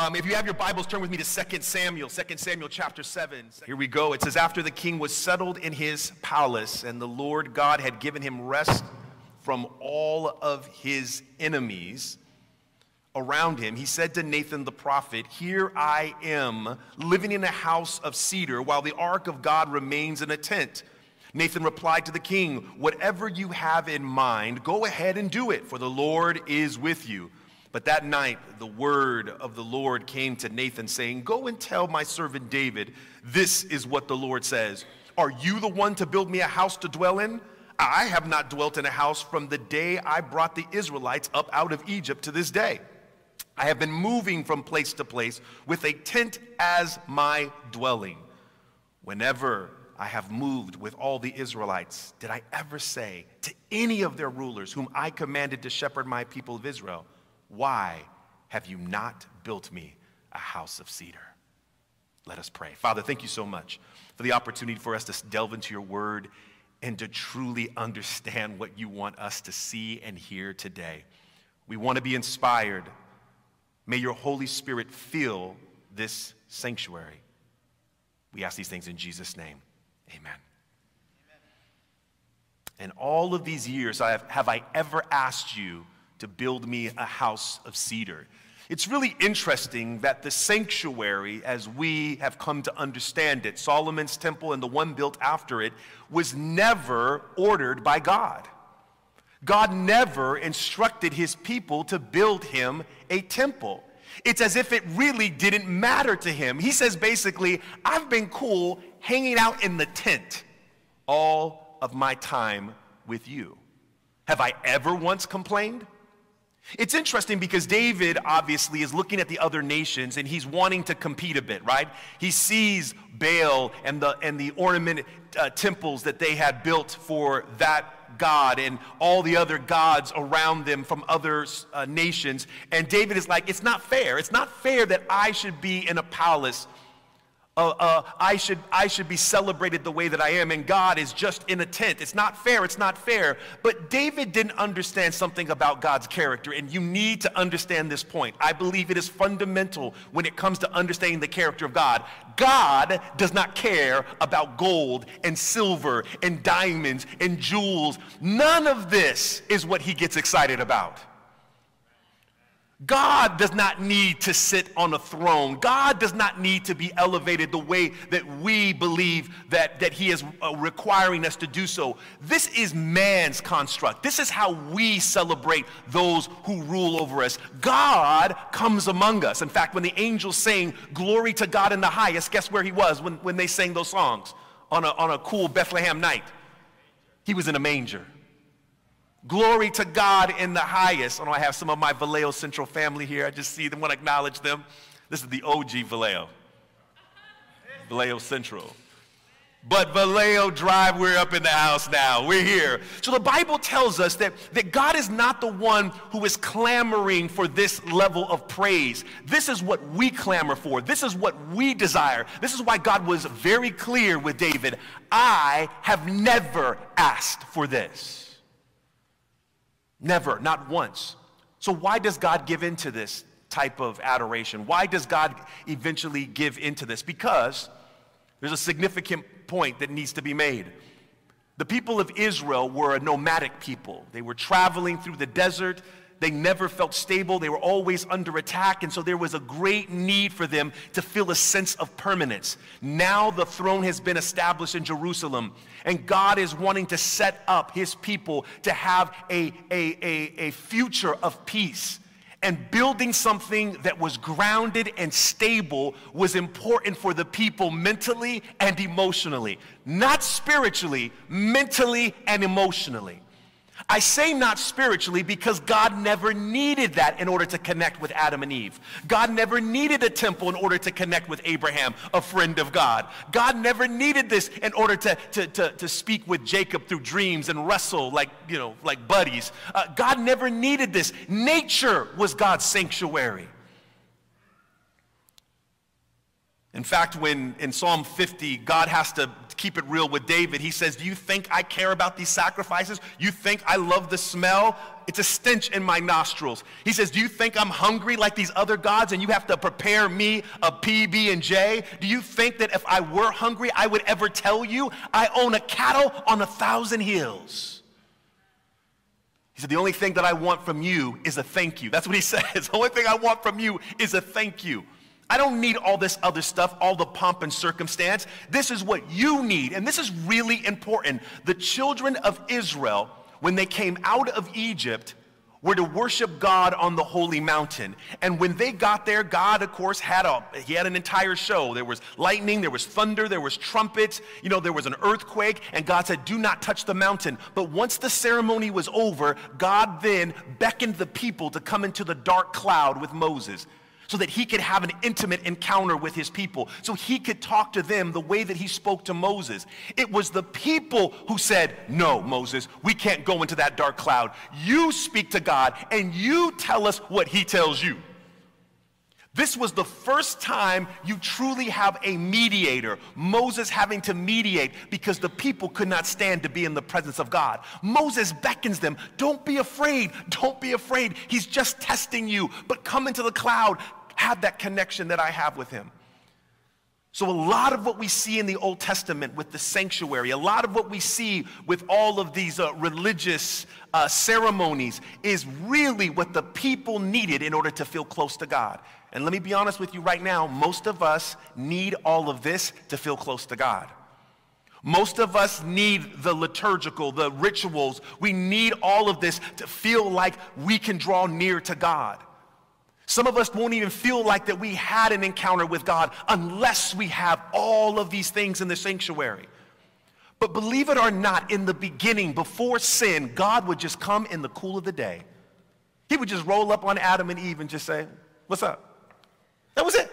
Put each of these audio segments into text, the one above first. If you have your Bibles, turn with me to 2 Samuel chapter 7. Here we go. It says, after the king was settled in his palace, and the Lord God had given him rest from all of his enemies around him, he said to Nathan the prophet, here I am, living in a house of cedar, while the ark of God remains in a tent. Nathan replied to the king, whatever you have in mind, go ahead and do it, for the Lord is with you. But that night, the word of the Lord came to Nathan, saying, go and tell my servant David, this is what the Lord says. Are you the one to build me a house to dwell in? I have not dwelt in a house from the day I brought the Israelites up out of Egypt to this day. I have been moving from place to place with a tent as my dwelling. Whenever I have moved with all the Israelites, did I ever say to any of their rulers whom I commanded to shepherd my people of Israel, why have you not built me a house of cedar? Let us pray. Father, thank you so much for the opportunity for us to delve into your word and to truly understand what you want us to see and hear today. We want to be inspired. May your Holy Spirit fill this sanctuary. We ask these things in Jesus' name. Amen. And all of these years, have I ever asked you to build me a house of cedar? It's really interesting that the sanctuary, as we have come to understand it, Solomon's temple and the one built after it, was never ordered by God. God never instructed his people to build him a temple. It's as if it really didn't matter to him. He says basically, I've been cool hanging out in the tent all of my time with you. Have I ever once complained? It's interesting because David obviously is looking at the other nations and he's wanting to compete a bit, right? He sees Baal and the ornament temples that they had built for that god and all the other gods around them from other nations. And David is like, it's not fair. It's not fair that I should be in a palace. I should be celebrated the way that I am, and God is just in a tent. It's not fair, it's not fair. But David didn't understand something about God's character, and you need to understand this point. I believe it is fundamental when it comes to understanding the character of God. God does not care about gold and silver and diamonds and jewels. None of this is what he gets excited about. God does not need to sit on a throne. God does not need to be elevated the way that we believe that he is requiring us to do so. This is man's construct. This is how we celebrate those who rule over us. God comes among us. In fact, when the angels sang glory to God in the highest, guess where he was when they sang those songs on a cool Bethlehem night? He was in a manger. Glory to God in the highest. I know I have some of my Vallejo Central family here. I just see them, want to acknowledge them. This is the OG Vallejo. Vallejo Central. But Vallejo Drive, we're up in the house now. We're here. So the Bible tells us that God is not the one who is clamoring for this level of praise. This is what we clamor for. This is what we desire. This is why God was very clear with David. I have never asked for this. Never, not once. So why does God give in to this type of adoration? Why does God eventually give in to this? Because there's a significant point that needs to be made. The people of Israel were a nomadic people. They were traveling through the desert. They never felt stable. They were always under attack, and so there was a great need for them to feel a sense of permanence. Now the throne has been established in Jerusalem, and God is wanting to set up his people to have a future of peace. And building something that was grounded and stable was important for the people mentally and emotionally. Not spiritually, mentally and emotionally. I say not spiritually because God never needed that in order to connect with Adam and Eve. God never needed a temple in order to connect with Abraham, a friend of God. God never needed this in order to speak with Jacob through dreams and wrestle like buddies. God never needed this. Nature was God's sanctuary. In fact, when in Psalm 50, God has to keep it real with David. He says, do you think I care about these sacrifices? You think I love the smell? It's a stench in my nostrils. He says, do you think I'm hungry like these other gods and you have to prepare me a PB&J? Do you think that if I were hungry, I would ever tell you? I own a cattle on 1,000 hills. He said, the only thing that I want from you is a thank you. That's what he says. The only thing I want from you is a thank you. I don't need all this other stuff, all the pomp and circumstance. This is what you need, and this is really important. The children of Israel, when they came out of Egypt, were to worship God on the holy mountain. And when they got there, God, of course, he had an entire show. There was lightning, there was thunder, there was trumpets, you know, there was an earthquake, and God said, do not touch the mountain. But once the ceremony was over, God then beckoned the people to come into the dark cloud with Moses, so that he could have an intimate encounter with his people, so he could talk to them the way that he spoke to Moses. It was the people who said, no, Moses, we can't go into that dark cloud. You speak to God, and you tell us what he tells you. This was the first time you truly have a mediator, Moses having to mediate because the people could not stand to be in the presence of God. Moses beckons them, don't be afraid, don't be afraid. He's just testing you, but come into the cloud. Have that connection that I have with him. So a lot of what we see in the Old Testament with the sanctuary, a lot of what we see with all of these religious ceremonies is really what the people needed in order to feel close to God. And let me be honest with you right now, most of us need all of this to feel close to God. Most of us need the liturgical, the rituals. We need all of this to feel like we can draw near to God. Some of us won't even feel like that we had an encounter with God unless we have all of these things in the sanctuary. But believe it or not, in the beginning, before sin, God would just come in the cool of the day. He would just roll up on Adam and Eve and just say, what's up? That was it.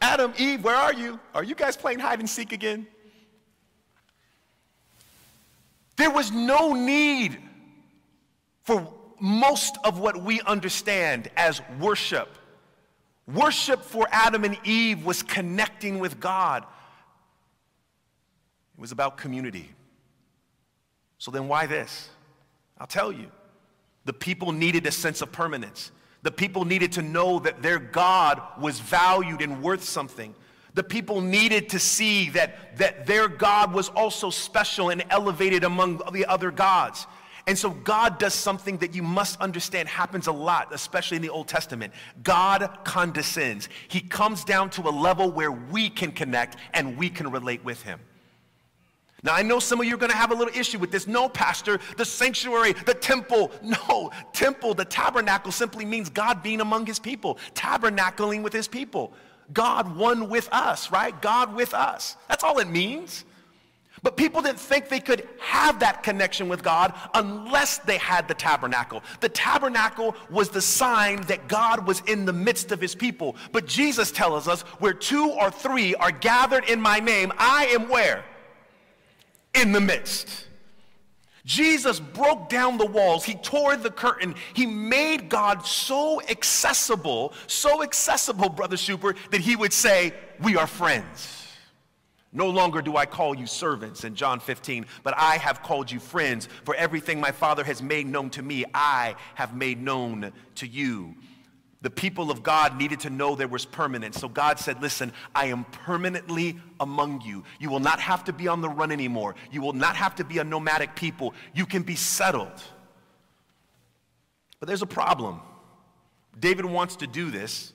Adam, Eve, where are you? Are you guys playing hide and seek again? There was no need for most of what we understand as worship. Worship for Adam and Eve was connecting with God. It was about community. So then why this? I'll tell you. The people needed a sense of permanence. The people needed to know that their God was valued and worth something. The people needed to see that their God was also special and elevated among the other gods. And so God does something that you must understand happens a lot, especially in the Old Testament. God condescends. He comes down to a level where we can connect and we can relate with him. Now, I know some of you are going to have a little issue with this. No, pastor, the sanctuary, the temple. No, temple, the tabernacle simply means God being among his people, tabernacling with his people. God one with us, right? God with us. That's all it means. But people didn't think they could have that connection with God unless they had the tabernacle. The tabernacle was the sign that God was in the midst of his people. But Jesus tells us, where 2 or 3 are gathered in my name, I am where? In the midst. Jesus broke down the walls. He tore the curtain. He made God so accessible, Brother Super, that he would say, we are friends. No longer do I call you servants in John 15, but I have called you friends, for everything my Father has made known to me, I have made known to you. The people of God needed to know there was permanence. So God said, listen, I am permanently among you. You will not have to be on the run anymore. You will not have to be a nomadic people. You can be settled. But there's a problem. David wants to do this,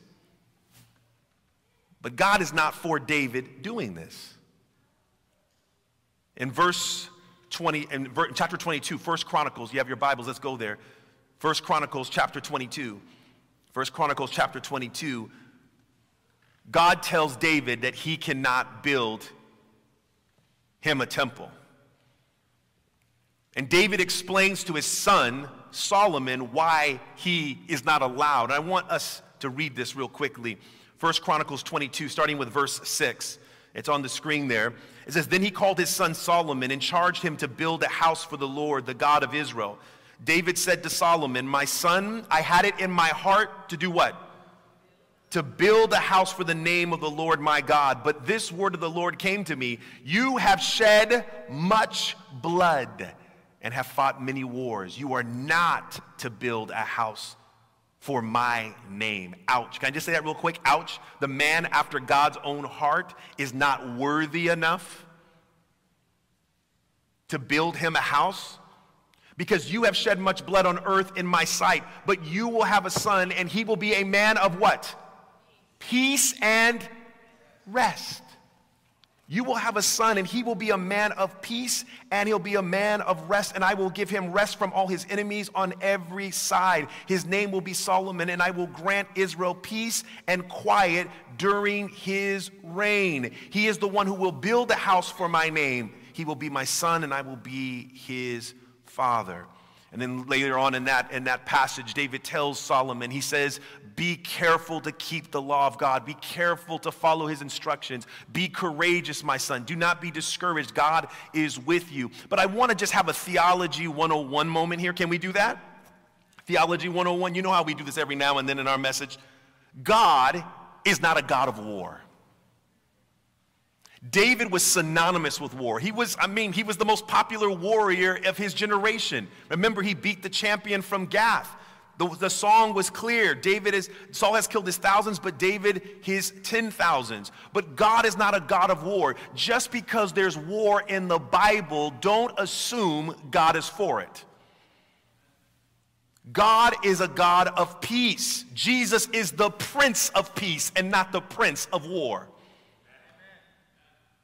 but God is not for David doing this. In chapter 22, 1 Chronicles, you have your Bibles, let's go there. 1 Chronicles chapter 22. 1 Chronicles chapter 22. God tells David that he cannot build him a temple. And David explains to his son, Solomon, why he is not allowed. I want us to read this real quickly. 1 Chronicles 22, starting with verse 6. It's on the screen there. It says, then he called his son Solomon and charged him to build a house for the Lord, the God of Israel. David said to Solomon, my son, I had it in my heart to do what? to build a house for the name of the Lord my God. But this word of the Lord came to me. You have shed much blood and have fought many wars. You are not to build a house for my name. Ouch. Can I just say that real quick? Ouch. The man after God's own heart is not worthy enough to build him a house. Because you have shed much blood on earth in my sight, but you will have a son, and he will be a man of what? Peace and rest. You will have a son, and he will be a man of peace, and he'll be a man of rest, and I will give him rest from all his enemies on every side. His name will be Solomon, and I will grant Israel peace and quiet during his reign. He is the one who will build a house for my name. He will be my son, and I will be his father. And then later on in that passage, David tells Solomon, he says, be careful to keep the law of God. Be careful to follow his instructions. Be courageous, my son. Do not be discouraged. God is with you. But I want to just have a Theology 101 moment here. Can we do that? Theology 101, you know how we do this every now and then in our message. God is not a God of war. David was synonymous with war. He was the most popular warrior of his generation. Remember, he beat the champion from Gath. The song was clear. Saul has killed his thousands, but David his 10,000s. But God is not a God of war. Just because there's war in the Bible, don't assume God is for it. God is a God of peace. Jesus is the Prince of Peace and not the Prince of War.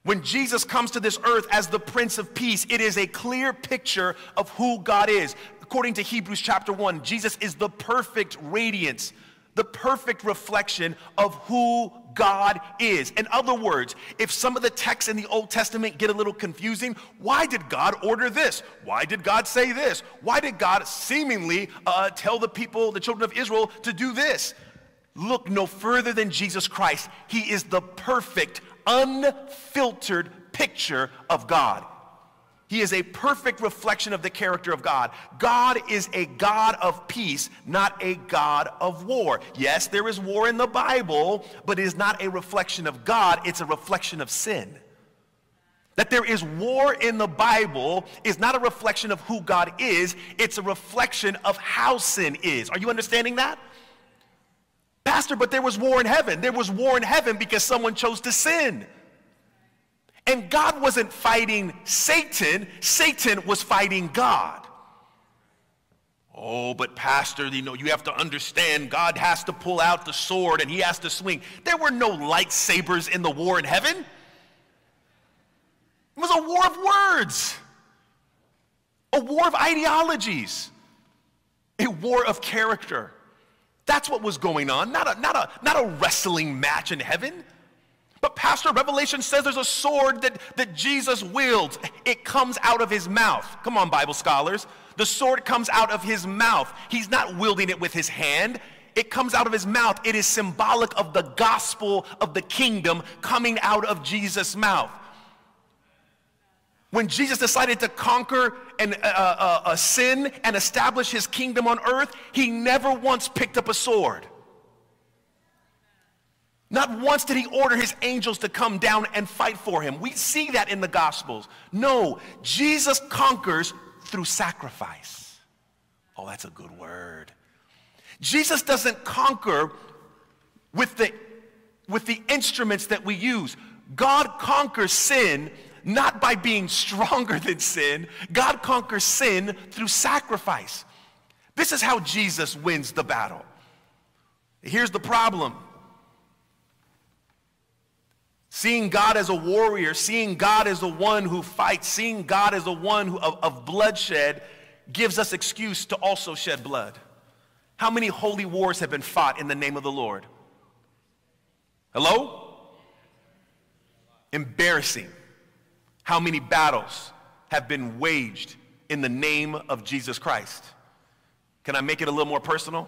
When Jesus comes to this earth as the Prince of Peace, it is a clear picture of who God is. According to Hebrews chapter 1, Jesus is the perfect radiance, the perfect reflection of who God is. In other words, if some of the texts in the Old Testament get a little confusing, why did God order this? Why did God say this? Why did God seemingly tell the people, the children of Israel, to do this? Look no further than Jesus Christ. He is the perfect, unfiltered picture of God. He is a perfect reflection of the character of God. God is a God of peace, not a God of war. Yes, there is war in the Bible, but it is not a reflection of God, it's a reflection of sin. That there is war in the Bible is not a reflection of who God is, it's a reflection of how sin is. Are you understanding that? Pastor, but there was war in heaven. There was war in heaven because someone chose to sin. And God wasn't fighting Satan. Satan was fighting God. Oh, but pastor, you know, you have to understand God has to pull out the sword and he has to swing. There were no lightsabers in the war in heaven. It was a war of words. A war of ideologies. A war of character. That's what was going on, not a wrestling match in heaven. But Pastor, Revelation says there's a sword that Jesus wields. It comes out of his mouth. Come on, Bible scholars. The sword comes out of his mouth. He's not wielding it with his hand. It comes out of his mouth. It is symbolic of the gospel of the kingdom coming out of Jesus' mouth. When Jesus decided to conquer sin and establish his kingdom on earth, he never once picked up a sword. Not once did he order his angels to come down and fight for him. We see that in the Gospels. No, Jesus conquers through sacrifice. Oh, that's a good word. Jesus doesn't conquer with the instruments that we use. God conquers sin not by being stronger than sin. God conquers sin through sacrifice. This is how Jesus wins the battle. Here's the problem. Seeing God as a warrior, seeing God as the one who fights, seeing God as the one of bloodshed gives us excuse to also shed blood. How many holy wars have been fought in the name of the Lord? Hello? Embarrassing. How many battles have been waged in the name of Jesus Christ? Can I make it a little more personal?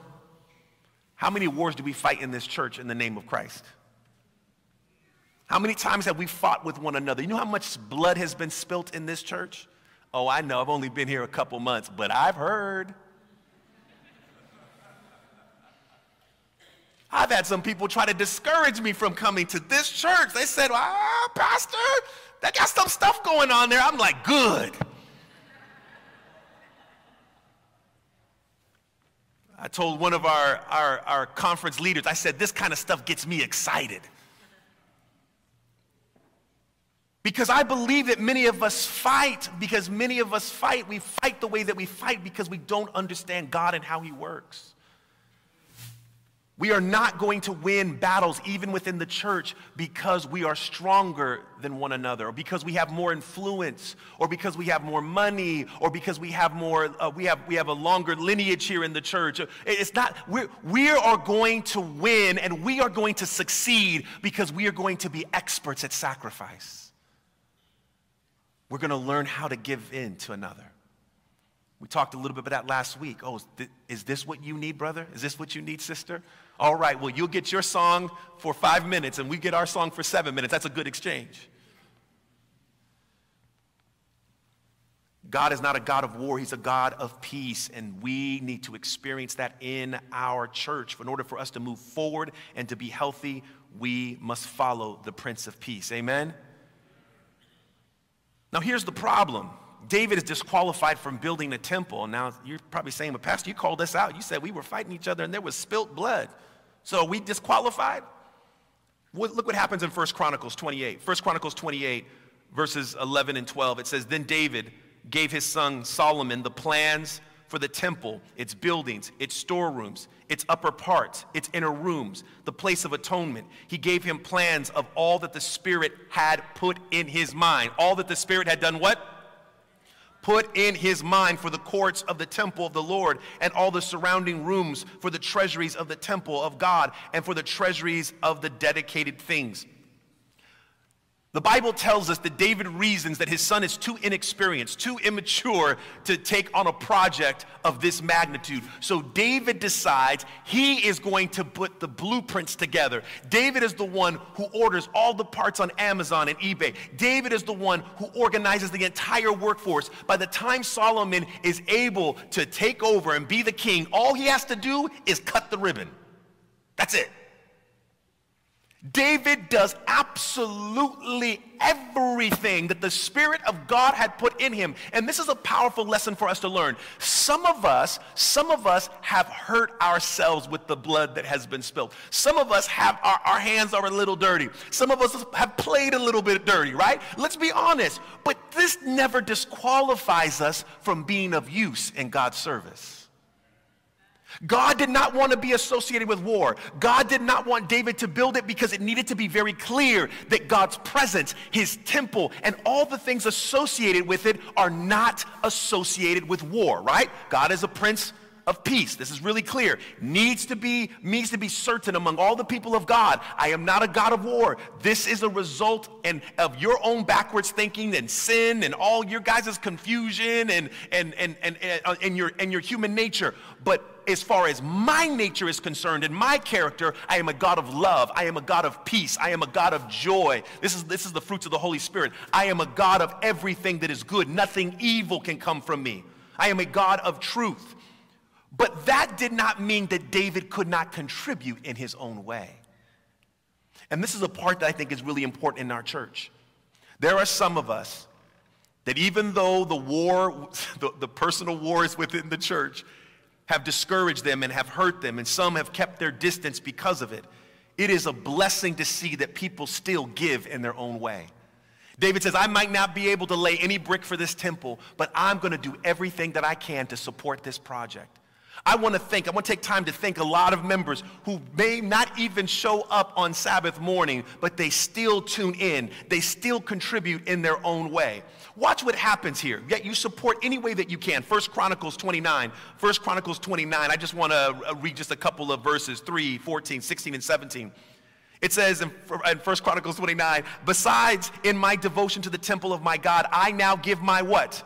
How many wars do we fight in this church in the name of Christ? How many times have we fought with one another? You know how much blood has been spilt in this church? Oh, I know, I've only been here a couple months, but I've heard. I've had some people try to discourage me from coming to this church. They said, ah, pastor, they got some stuff going on there. I'm like, good. I told one of our conference leaders, I said, this kind of stuff gets me excited. Because I believe that many of us fight, because many of us fight. We fight the way that we fight because we don't understand God and how he works. We are not going to win battles, even within the church, because we are stronger than one another, or because we have more influence, or because we have more money, or because we have more, we have a longer lineage here in the church. It's not, we are going to win, and we are going to succeed because we are going to be experts at sacrifice. We're going to learn how to give in to another. We talked a little bit about that last week. Oh, is this what you need, brother? Is this what you need, sister? All right, well, you'll get your song for 5 minutes and we get our song for 7 minutes. That's a good exchange. God is not a God of war. He's a God of peace, and we need to experience that in our church. In order for us to move forward and to be healthy, we must follow the Prince of Peace. Amen? Now, here's the problem. David is disqualified from building a temple. Now, you're probably saying, but pastor, you called us out. You said we were fighting each other and there was spilt blood. So we disqualified? Look what happens in 1 Chronicles 28. 1 Chronicles 28, verses 11 and 12. It says, then David gave his son Solomon the plans for the temple, its buildings, its storerooms, its upper parts, its inner rooms, the place of atonement. He gave him plans of all that the Spirit had put in his mind. All that the Spirit had done what? Put in his mind for the courts of the temple of the Lord and all the surrounding rooms for the treasuries of the temple of God and for the treasuries of the dedicated things. The Bible tells us that David reasons that his son is too inexperienced, too immature to take on a project of this magnitude. So David decides he is going to put the blueprints together. David is the one who orders all the parts on Amazon and eBay. David is the one who organizes the entire workforce. By the time Solomon is able to take over and be the king, all he has to do is cut the ribbon. That's it. David does absolutely everything that the Spirit of God had put in him. And this is a powerful lesson for us to learn. Some of us have hurt ourselves with the blood that has been spilled. Some of us have, our hands are a little dirty. Some of us have played a little bit dirty, right? Let's be honest. But this never disqualifies us from being of use in God's service. God did not want to be associated with war. God did not want David to build it because it needed to be very clear that God's presence, his temple, and all the things associated with it are not associated with war, right? God is a prince of peace. This is really clear. Needs to be certain among all the people of God. I am not a God of war. This is a result of your own backwards thinking and sin and all your guys' confusion and your human nature. But as far as my nature is concerned and my character, I am a God of love. I am a God of peace. I am a God of joy. This is the fruits of the Holy Spirit. I am a God of everything that is good. Nothing evil can come from me. I am a God of truth. But that did not mean that David could not contribute in his own way. And this is a part that I think is really important in our church. There are some of us that even though the personal wars within the church have discouraged them and have hurt them, and some have kept their distance because of it, it is a blessing to see that people still give in their own way. David says, I might not be able to lay any brick for this temple, but I'm going to do everything that I can to support this project. I want to take time to thank a lot of members who may not even show up on Sabbath morning, but they still tune in. They still contribute in their own way. Watch what happens here. Yet you support any way that you can. 1 Chronicles 29. 1 Chronicles 29. I just want to read just a couple of verses, 3, 14, 16, and 17. It says in 1 Chronicles 29, besides in my devotion to the temple of my God, I now give my what?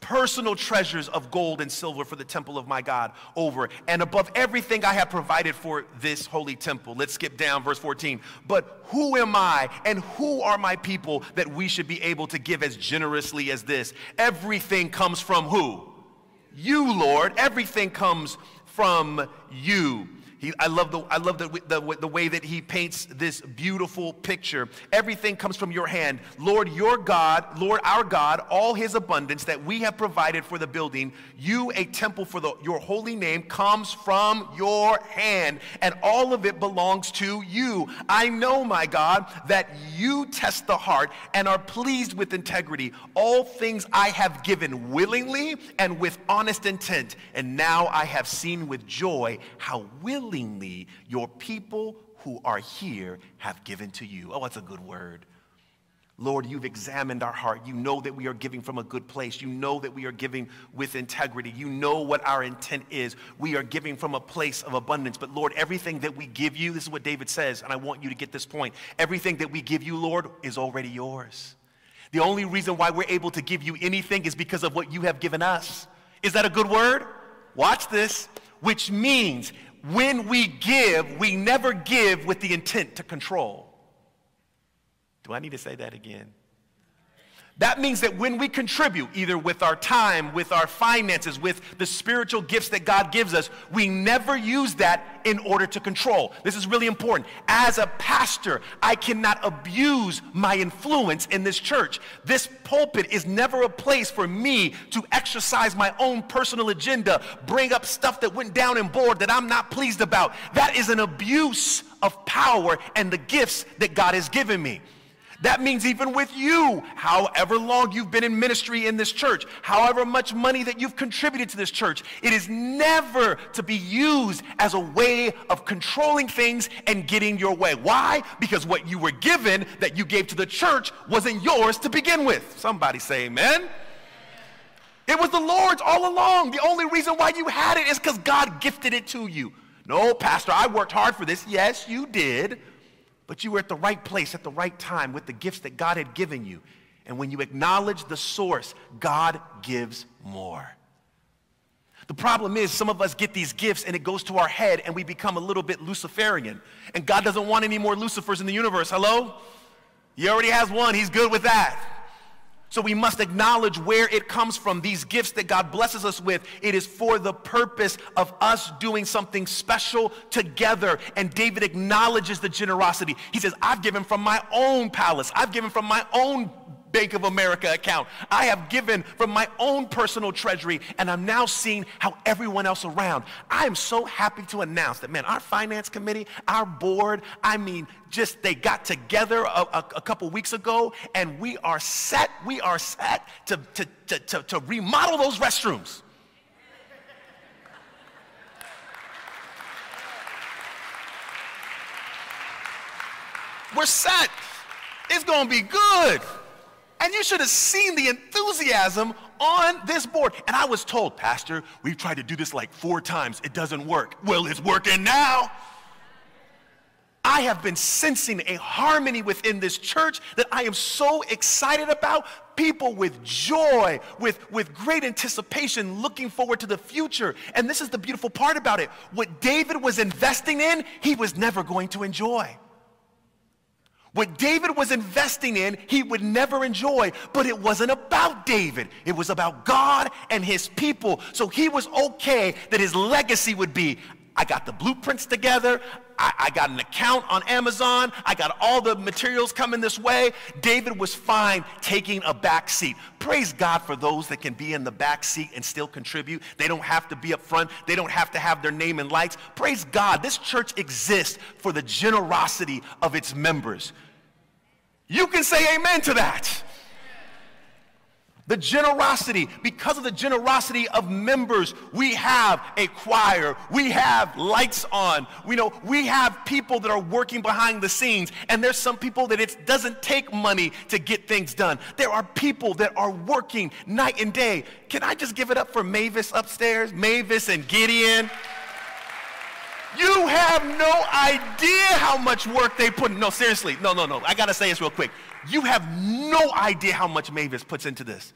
Personal treasures of gold and silver for the temple of my God over and above everything I have provided for this holy temple. Let's skip down, verse 14. But who am I and who are my people that we should be able to give as generously as this? Everything comes from who? You, Lord. Everything comes from you. I love the way that he paints this beautiful picture. Everything comes from your hand. Lord, your God, Lord, our God, all his abundance that we have provided for the building, you a temple for your holy name, comes from your hand, and all of it belongs to you. I know, my God, that you test the heart and are pleased with integrity. All things I have given willingly and with honest intent, and now I have seen with joy how willing your people who are here have given to you. Oh, that's a good word. Lord, you've examined our heart. You know that we are giving from a good place. You know that we are giving with integrity. You know what our intent is. We are giving from a place of abundance. But Lord, everything that we give you, this is what David says, and I want you to get this point. Everything that we give you, Lord, is already yours. The only reason why we're able to give you anything is because of what you have given us. Is that a good word? Watch this. Which means, when we give, we never give with the intent to control. Do I need to say that again? That means that when we contribute, either with our time, with our finances, with the spiritual gifts that God gives us, we never use that in order to control. This is really important. As a pastor, I cannot abuse my influence in this church. This pulpit is never a place for me to exercise my own personal agenda, bring up stuff that went down in board that I'm not pleased about. That is an abuse of power and the gifts that God has given me. That means even with you, however long you've been in ministry in this church, however much money that you've contributed to this church, it is never to be used as a way of controlling things and getting your way. Why? Because what you were given that you gave to the church wasn't yours to begin with. Somebody say amen. It was the Lord's all along. The only reason why you had it is because God gifted it to you. No, Pastor, I worked hard for this. Yes, you did. But you were at the right place at the right time with the gifts that God had given you. And when you acknowledge the source, God gives more. The problem is some of us get these gifts and it goes to our head and we become a little bit Luciferian. And God doesn't want any more Lucifers in the universe. Hello? He already has one. He's good with that. So we must acknowledge where it comes from. These gifts that God blesses us with, it is for the purpose of us doing something special together. And David acknowledges the generosity. He says, I've given from my own palace. I've given from my own Bank of America account. I have given from my own personal treasury, and I'm now seeing how everyone else around. I am so happy to announce that, man, our finance committee, our board, I mean, just they got together a couple weeks ago, and we are set to remodel those restrooms. We're set. It's gonna be good. And you should have seen the enthusiasm on this board. And I was told, Pastor, we've tried to do this like 4 times. It doesn't work. Well, it's working now. I have been sensing a harmony within this church that I am so excited about. People with joy, with great anticipation, looking forward to the future. And this is the beautiful part about it. What David was investing in, he was never going to enjoy. What David was investing in, he would never enjoy, but it wasn't about David. It was about God and his people. So he was okay that his legacy would be, I got the blueprints together, I got an account on Amazon, I got all the materials coming this way. David was fine taking a back seat. Praise God for those that can be in the back seat and still contribute. They don't have to be up front. They don't have to have their name in lights. Praise God. This church exists for the generosity of its members. You can say amen to that. The generosity, because of the generosity of members, we have a choir, we have lights on, we have people that are working behind the scenes, and there's some people that it doesn't take money to get things done. There are people that are working night and day. Can I just give it up for Mavis upstairs, Mavis and Gideon? You have no idea how much work they put in. No, seriously, no, I gotta say this real quick. You have no idea how much Mavis puts into this.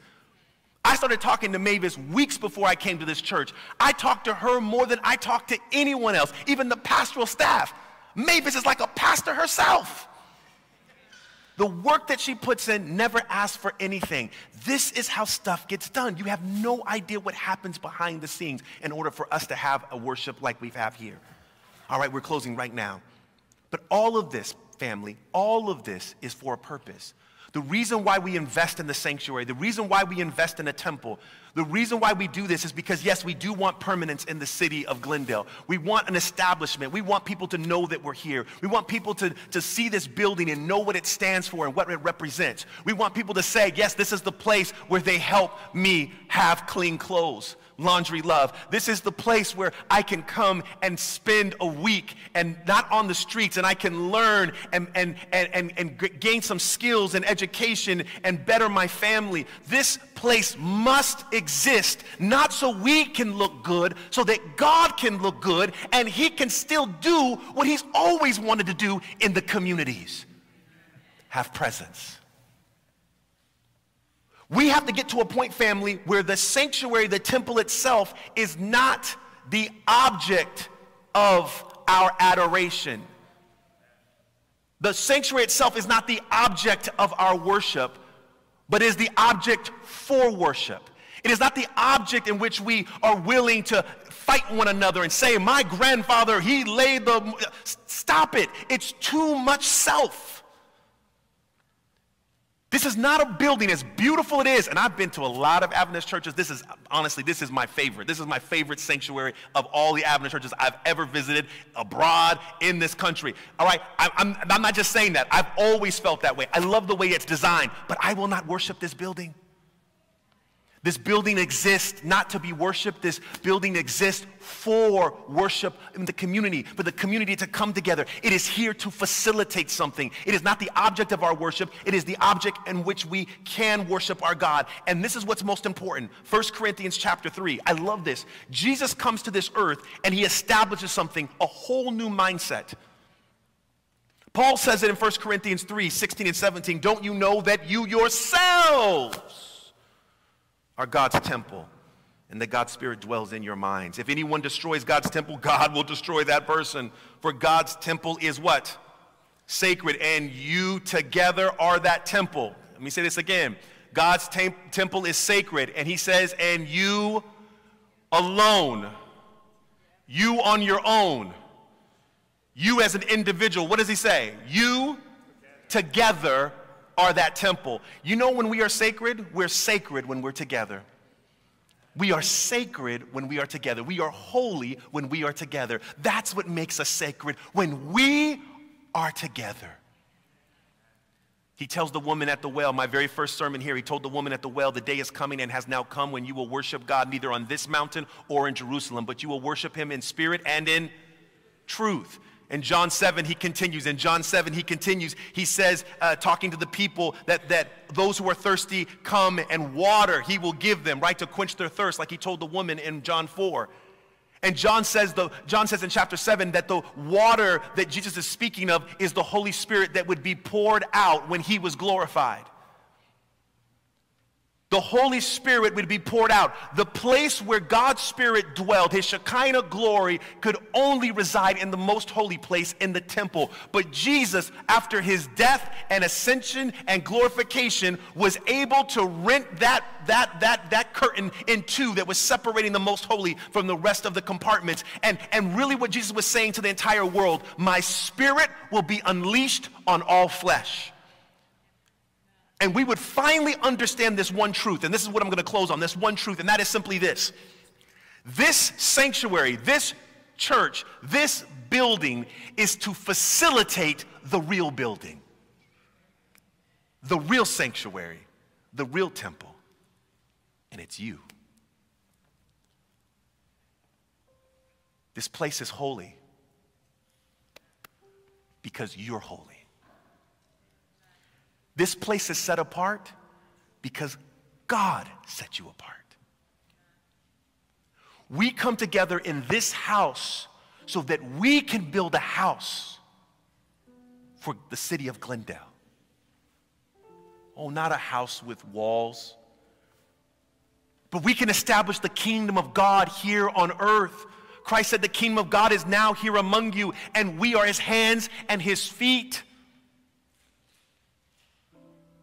I started talking to Mavis weeks before I came to this church. I talked to her more than I talked to anyone else, even the pastoral staff. Mavis is like a pastor herself. The work that she puts in, never asks for anything. This is how stuff gets done. You have no idea what happens behind the scenes in order for us to have a worship like we have here. All right, we're closing right now. But all of this, family, all of this is for a purpose. The reason why we invest in the sanctuary, the reason why we invest in a temple, the reason why we do this is because, yes, we do want permanence in the city of Glendale. We want an establishment. We want people to know that we're here. We want people to see this building and know what it stands for and what it represents. We want people to say, yes, this is the place where they help me have clean clothes, laundry love. This is the place where I can come and spend a week and not on the streets, and I can learn and gain some skills and education and better my family. This place must exist, not so we can look good, so that God can look good and he can still do what he's always wanted to do in the communities. Have presence. We have to get to a point, family, where the sanctuary, the temple itself, is not the object of our adoration. The sanctuary itself is not the object of our worship, but is the object for worship. It is not the object in which we are willing to fight one another and say, my grandfather, he laid the... Stop it. It's too much self. This is not a building, as beautiful it is, and I've been to a lot of Adventist churches. This is, honestly, this is my favorite. This is my favorite sanctuary of all the Adventist churches I've ever visited abroad in this country. All right, I'm not just saying that. I've always felt that way. I love the way it's designed, but I will not worship this building. This building exists not to be worshiped. This building exists for worship in the community, for the community to come together. It is here to facilitate something. It is not the object of our worship. It is the object in which we can worship our God. And this is what's most important. 1 Corinthians chapter 3. I love this. Jesus comes to this earth and he establishes something, a whole new mindset. Paul says it in 1 Corinthians 3, 16 and 17. Don't you know that you yourselves are God's temple, and that God's Spirit dwells in your minds? If anyone destroys God's temple, God will destroy that person. For God's temple is what? Sacred, and you together are that temple. Let me say this again. God's temple is sacred, and he says, and you alone, you on your own, you as an individual. What does he say? You together are that temple. You know, when we are sacred, we're sacred when we're together. We are sacred when we are together. We are holy when we are together. That's what makes us sacred, when we are together. He tells the woman at the well, my very first sermon here, he told the woman at the well, the day is coming and has now come when you will worship God neither on this mountain or in Jerusalem, but you will worship him in spirit and in truth. In John 7, he continues. He says, talking to the people, that those who are thirsty come and water he will give them, right, to quench their thirst, like he told the woman in John 4. And John says in chapter 7 that the water that Jesus is speaking of is the Holy Spirit that would be poured out when he was glorified. The Holy Spirit would be poured out. The place where God's Spirit dwelled, his Shekinah glory, could only reside in the most holy place, in the temple. But Jesus, after his death and ascension and glorification, was able to rent that curtain in two that was separating the most holy from the rest of the compartments. And really what Jesus was saying to the entire world, my Spirit will be unleashed on all flesh. And we would finally understand this one truth, and this is what I'm going to close on, this one truth, and that is simply this. This sanctuary, this church, this building is to facilitate the real building, the real sanctuary, the real temple, and it's you. This place is holy because you're holy. This place is set apart because God set you apart. We come together in this house so that we can build a house for the city of Glendale. Oh, not a house with walls, but we can establish the kingdom of God here on earth. Christ said the kingdom of God is now here among you, and we are his hands and his feet.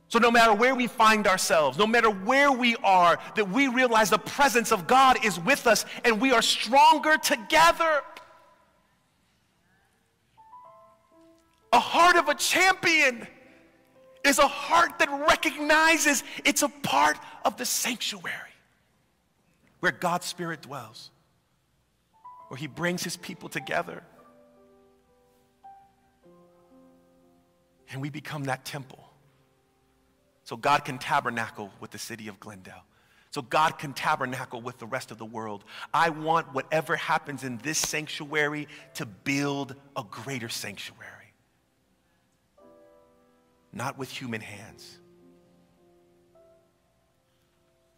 So no matter where we find ourselves, no matter where we are, that we realize the presence of God is with us and we are stronger together. A heart of a champion is a heart that recognizes it's a part of the sanctuary where God's Spirit dwells, where He brings His people together. And we become that temple. So God can tabernacle with the city of Glendale. So God can tabernacle with the rest of the world. I want whatever happens in this sanctuary to build a greater sanctuary. Not with human hands.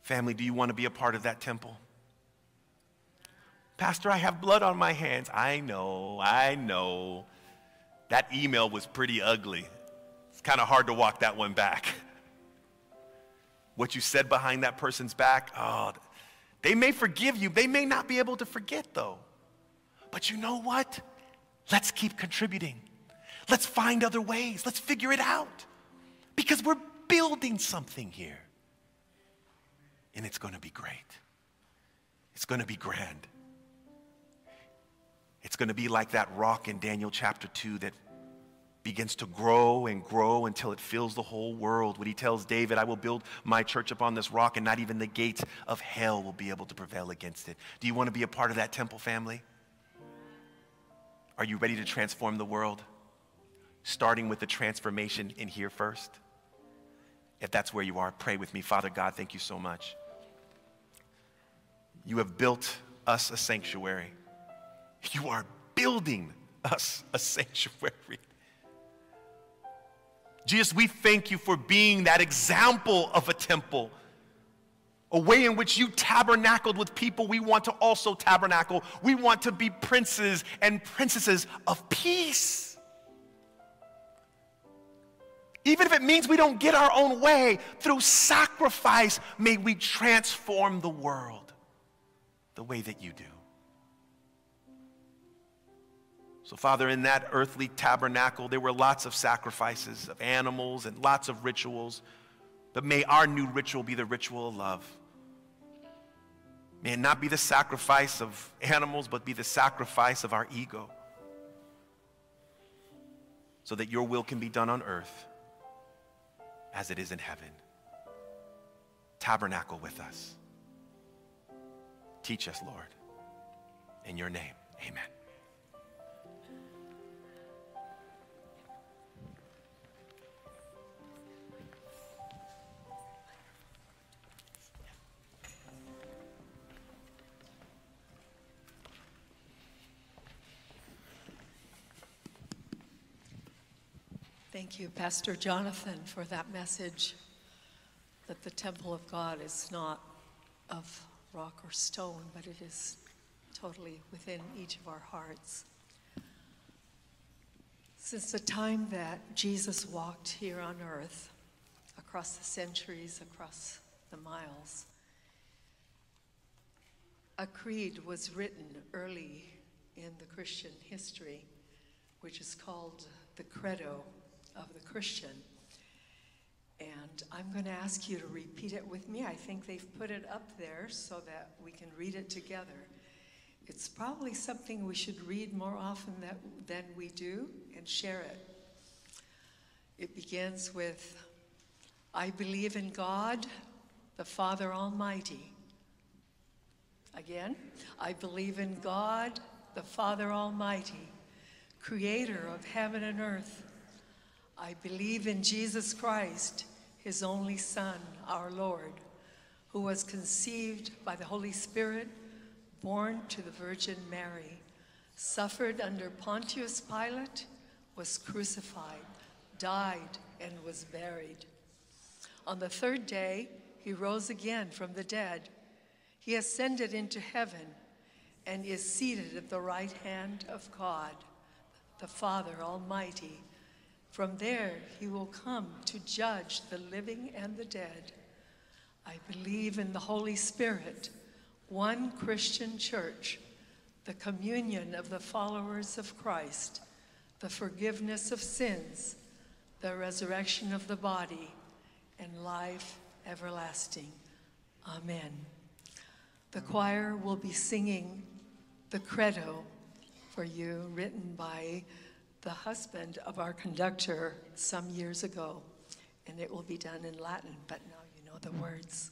Family, do you want to be a part of that temple? Pastor, I have blood on my hands. I know. That email was pretty ugly. It's kind of hard to walk that one back. What you said behind that person's back, oh, they may forgive you. They may not be able to forget, though. But you know what? Let's keep contributing. Let's find other ways. Let's figure it out. Because we're building something here. And it's going to be great. It's going to be grand. It's going to be like that rock in Daniel chapter 2 that begins to grow and grow until it fills the whole world. When he tells David, I will build my church upon this rock and not even the gates of hell will be able to prevail against it. Do you want to be a part of that temple, family? Are you ready to transform the world? Starting with the transformation in here first. If that's where you are, pray with me. Father God, thank you so much. You have built us a sanctuary. You are building us a sanctuary. Jesus, we thank you for being that example of a temple, a way in which you tabernacled with people. We want to also tabernacle. We want to be princes and princesses of peace. Even if it means we don't get our own way, through sacrifice, may we transform the world the way that you do. So, Father, in that earthly tabernacle, there were lots of sacrifices of animals and lots of rituals. But may our new ritual be the ritual of love. May it not be the sacrifice of animals, but be the sacrifice of our ego. So that your will can be done on earth as it is in heaven. Tabernacle with us. Teach us, Lord. In your name, amen. Thank you, Pastor Jonathan, for that message that the temple of God is not of rock or stone, but it is totally within each of our hearts. Since the time that Jesus walked here on earth, across the centuries, across the miles, a creed was written early in the Christian history, which is called the Credo of the Christian. And I'm going to ask you to repeat it with me. I think they've put it up there so that we can read it together. It's probably something we should read more often than we do and share it. It begins with, I believe in God, the Father Almighty. Again, I believe in God, the Father Almighty, creator of heaven and earth. I believe in Jesus Christ, his only Son, our Lord, who was conceived by the Holy Spirit, born to the Virgin Mary, suffered under Pontius Pilate, was crucified, died, and was buried. On the third day, he rose again from the dead. He ascended into heaven and is seated at the right hand of God, the Father Almighty. From there, he will come to judge the living and the dead. I believe in the Holy Spirit, one Christian church, the communion of the followers of Christ, the forgiveness of sins, the resurrection of the body, and life everlasting. Amen. The choir will be singing the Credo for you, written by the husband of our conductor some years ago, and it will be done in Latin, but now you know the words.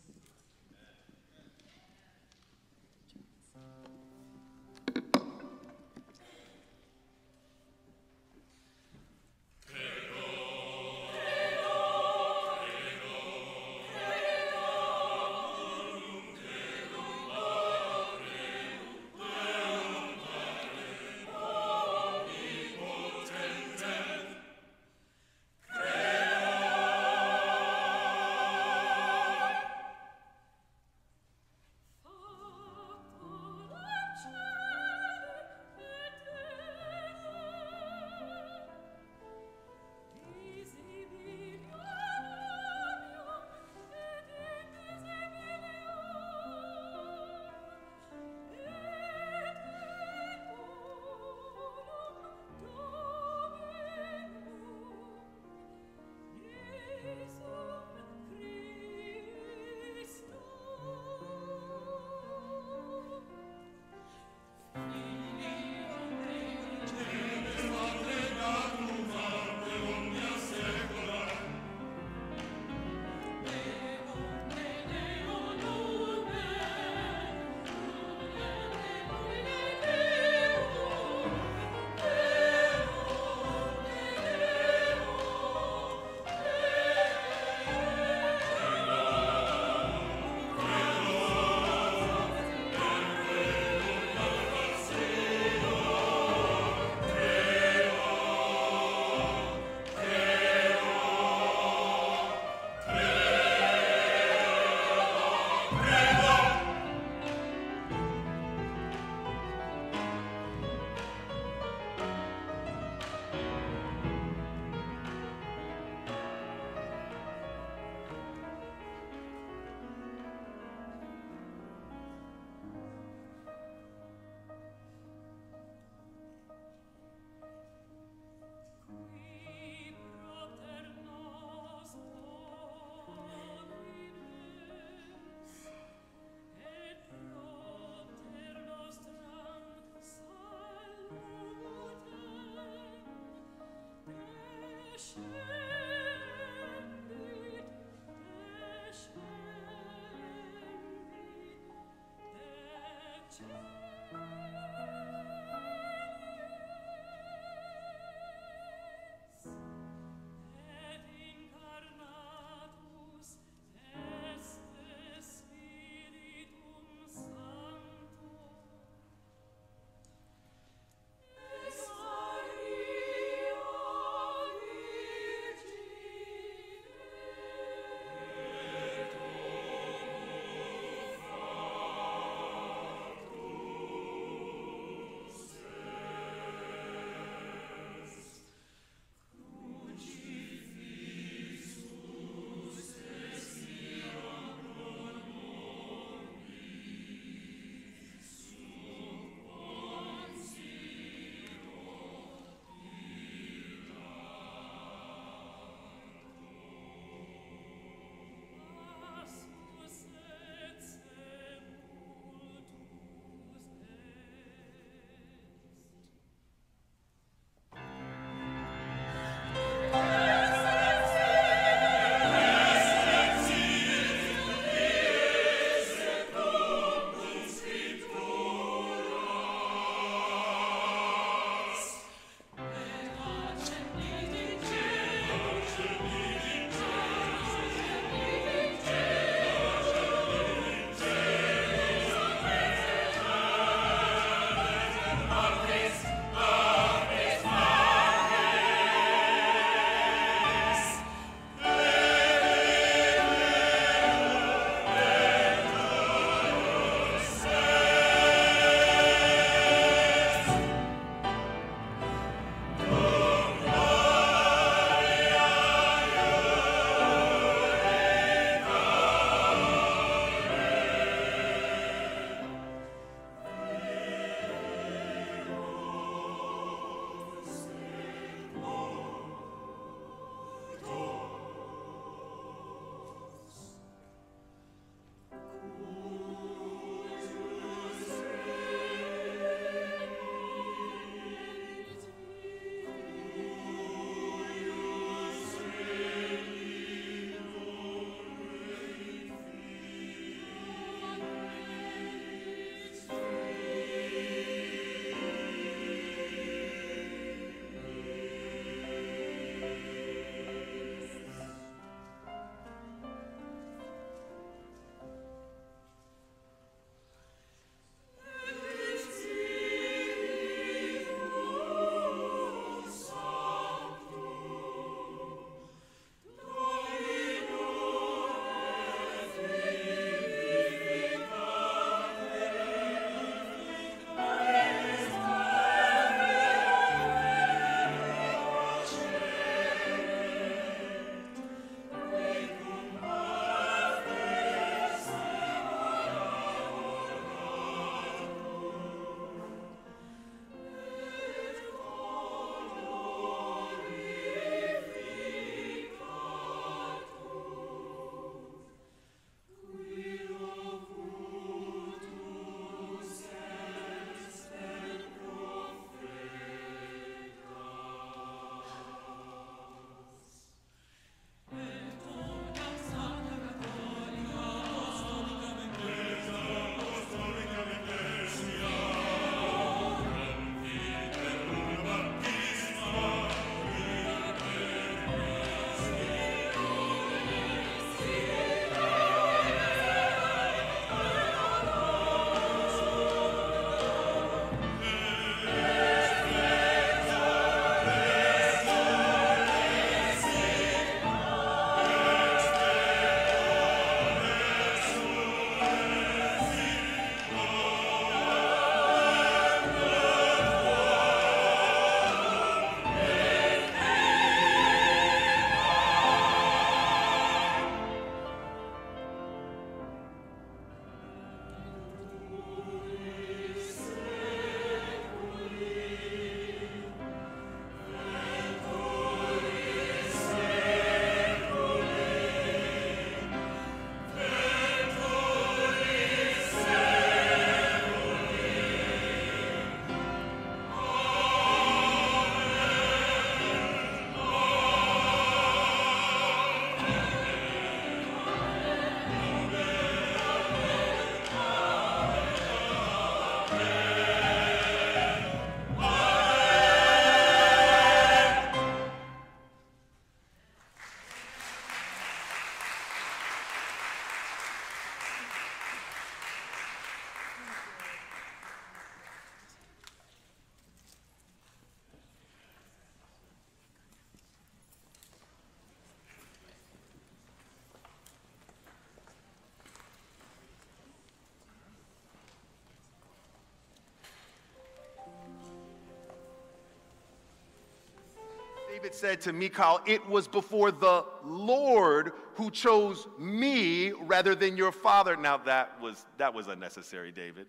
it said to Michal, it was before the Lord who chose me rather than your father. Now that was unnecessary, David.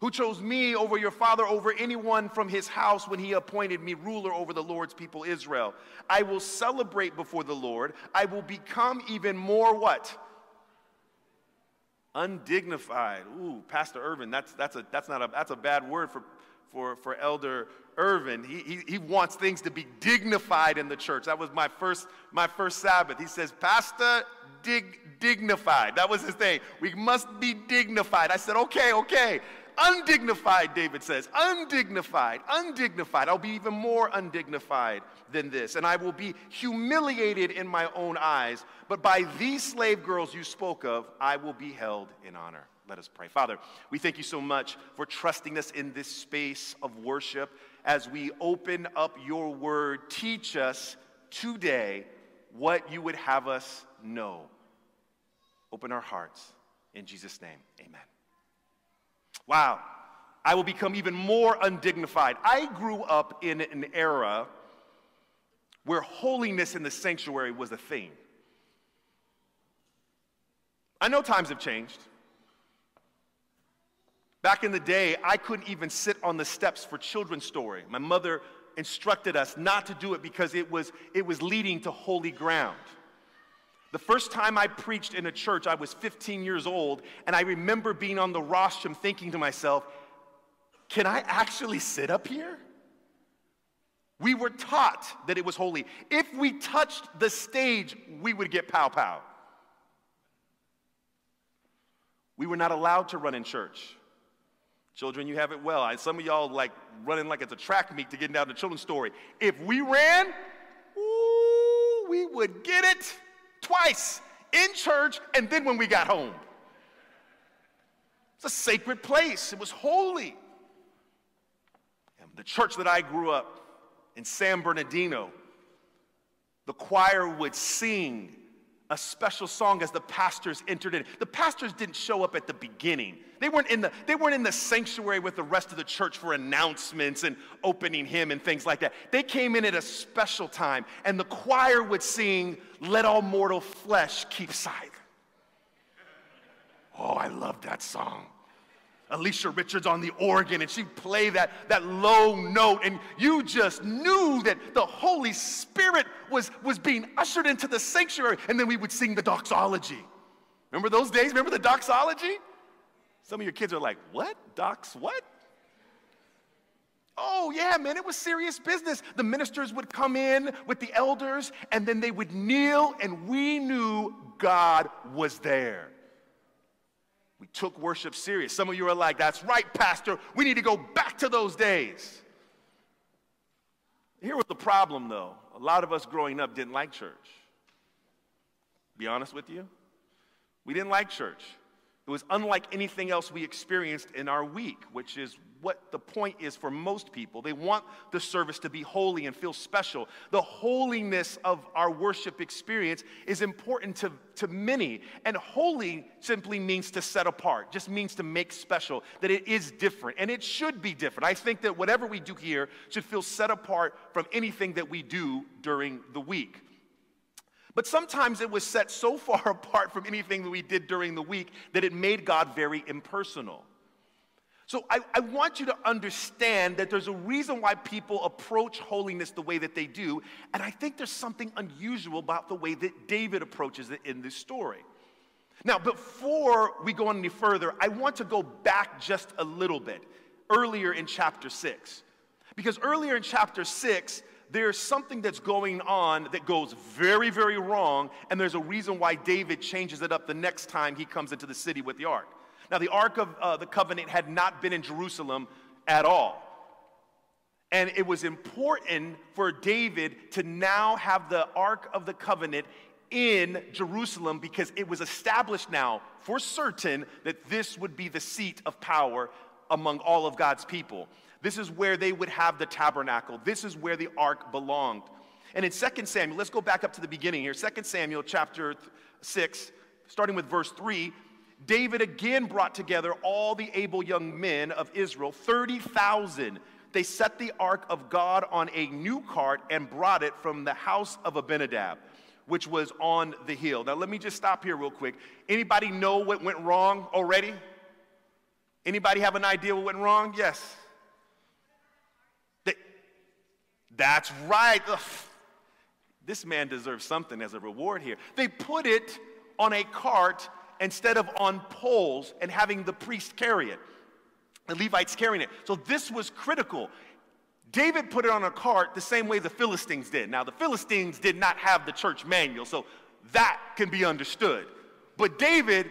Who chose me over your father, over anyone from his house when he appointed me ruler over the Lord's people Israel. I will celebrate before the Lord. I will become even more what? Undignified. Ooh, Pastor Irvin, that's a bad word for Elder Irvin. He wants things to be dignified in the church. That was my first Sabbath. He says, Pastor, dignified. That was his thing. We must be dignified. I said, okay, okay. Undignified, David says. Undignified, undignified. I'll be even more undignified than this, and I will be humiliated in my own eyes. But by these slave girls you spoke of, I will be held in honor. Let us pray. Father, we thank you so much for trusting us in this space of worship. As we open up your word, teach us today what you would have us know. Open our hearts. In Jesus' name, amen. Wow, I will become even more undignified. I grew up in an era where holiness in the sanctuary was a thing. I know times have changed. Back in the day, I couldn't even sit on the steps for children's story. My mother instructed us not to do it because it was leading to holy ground. The first time I preached in a church, I was 15 years old, and I remember being on the rostrum thinking to myself, can I actually sit up here? We were taught that it was holy. If we touched the stage, we would get pow-pow. We were not allowed to run in church. Children, you have it well. Some of y'all like running like it's a track meet to get down to children's story. If we ran, ooh, we would get it. Twice, in church, and then when we got home. It's a sacred place. It was holy. And the church that I grew up in San Bernardino, the choir would sing a special song as the pastors entered in. The pastors didn't show up at the beginning. They weren't in the sanctuary with the rest of the church for announcements and opening hymn and things like that. They came in at a special time, and the choir would sing, "Let all mortal flesh keep silent." Oh, I love that song. Alicia Richards on the organ, and she'd play that low note, and you just knew that the Holy Spirit was being ushered into the sanctuary, and then we would sing the doxology. Remember those days? Remember the doxology? Some of your kids are like, what? Dox what? Oh, yeah, man, it was serious business. The ministers would come in with the elders, and then they would kneel, and we knew God was there. We took worship serious. Some of you are like, that's right, Pastor. We need to go back to those days. Here was the problem, though. A lot of us growing up didn't like church. Be honest with you. We didn't like church. It was unlike anything else we experienced in our week, which is what the point is for most people. They want the service to be holy and feel special. The holiness of our worship experience is important to many. And holy simply means to set apart, just means to make special, that it is different. And it should be different. I think that whatever we do here should feel set apart from anything that we do during the week. But sometimes it was set so far apart from anything that we did during the week that it made God very impersonal. So I want you to understand that there's a reason why people approach holiness the way that they do, and I think there's something unusual about the way that David approaches it in this story. Now, before we go any further, I want to go back just a little bit, earlier in chapter 6. Because earlier in chapter 6, there's something that's going on that goes very, very wrong, and there's a reason why David changes it up the next time he comes into the city with the ark. Now, the Ark of the Covenant had not been in Jerusalem at all. And it was important for David to now have the Ark of the Covenant in Jerusalem because it was established now for certain that this would be the seat of power among all of God's people. This is where they would have the tabernacle. This is where the Ark belonged. And in 2 Samuel, let's go back up to the beginning here. 2 Samuel chapter 6, starting with verse 3, David again brought together all the able young men of Israel, 30,000. They set the ark of God on a new cart and brought it from the house of Abinadab, which was on the hill. Now, let me just stop here real quick. Anybody know what went wrong already? Anybody have an idea what went wrong? Yes. That's right. Ugh. This man deserves something as a reward here. They put it on a cart instead of on poles and having the priest carry it, the Levites carrying it. So this was critical. David put it on a cart the same way the Philistines did. Now, the Philistines did not have the church manual, so that can be understood. But David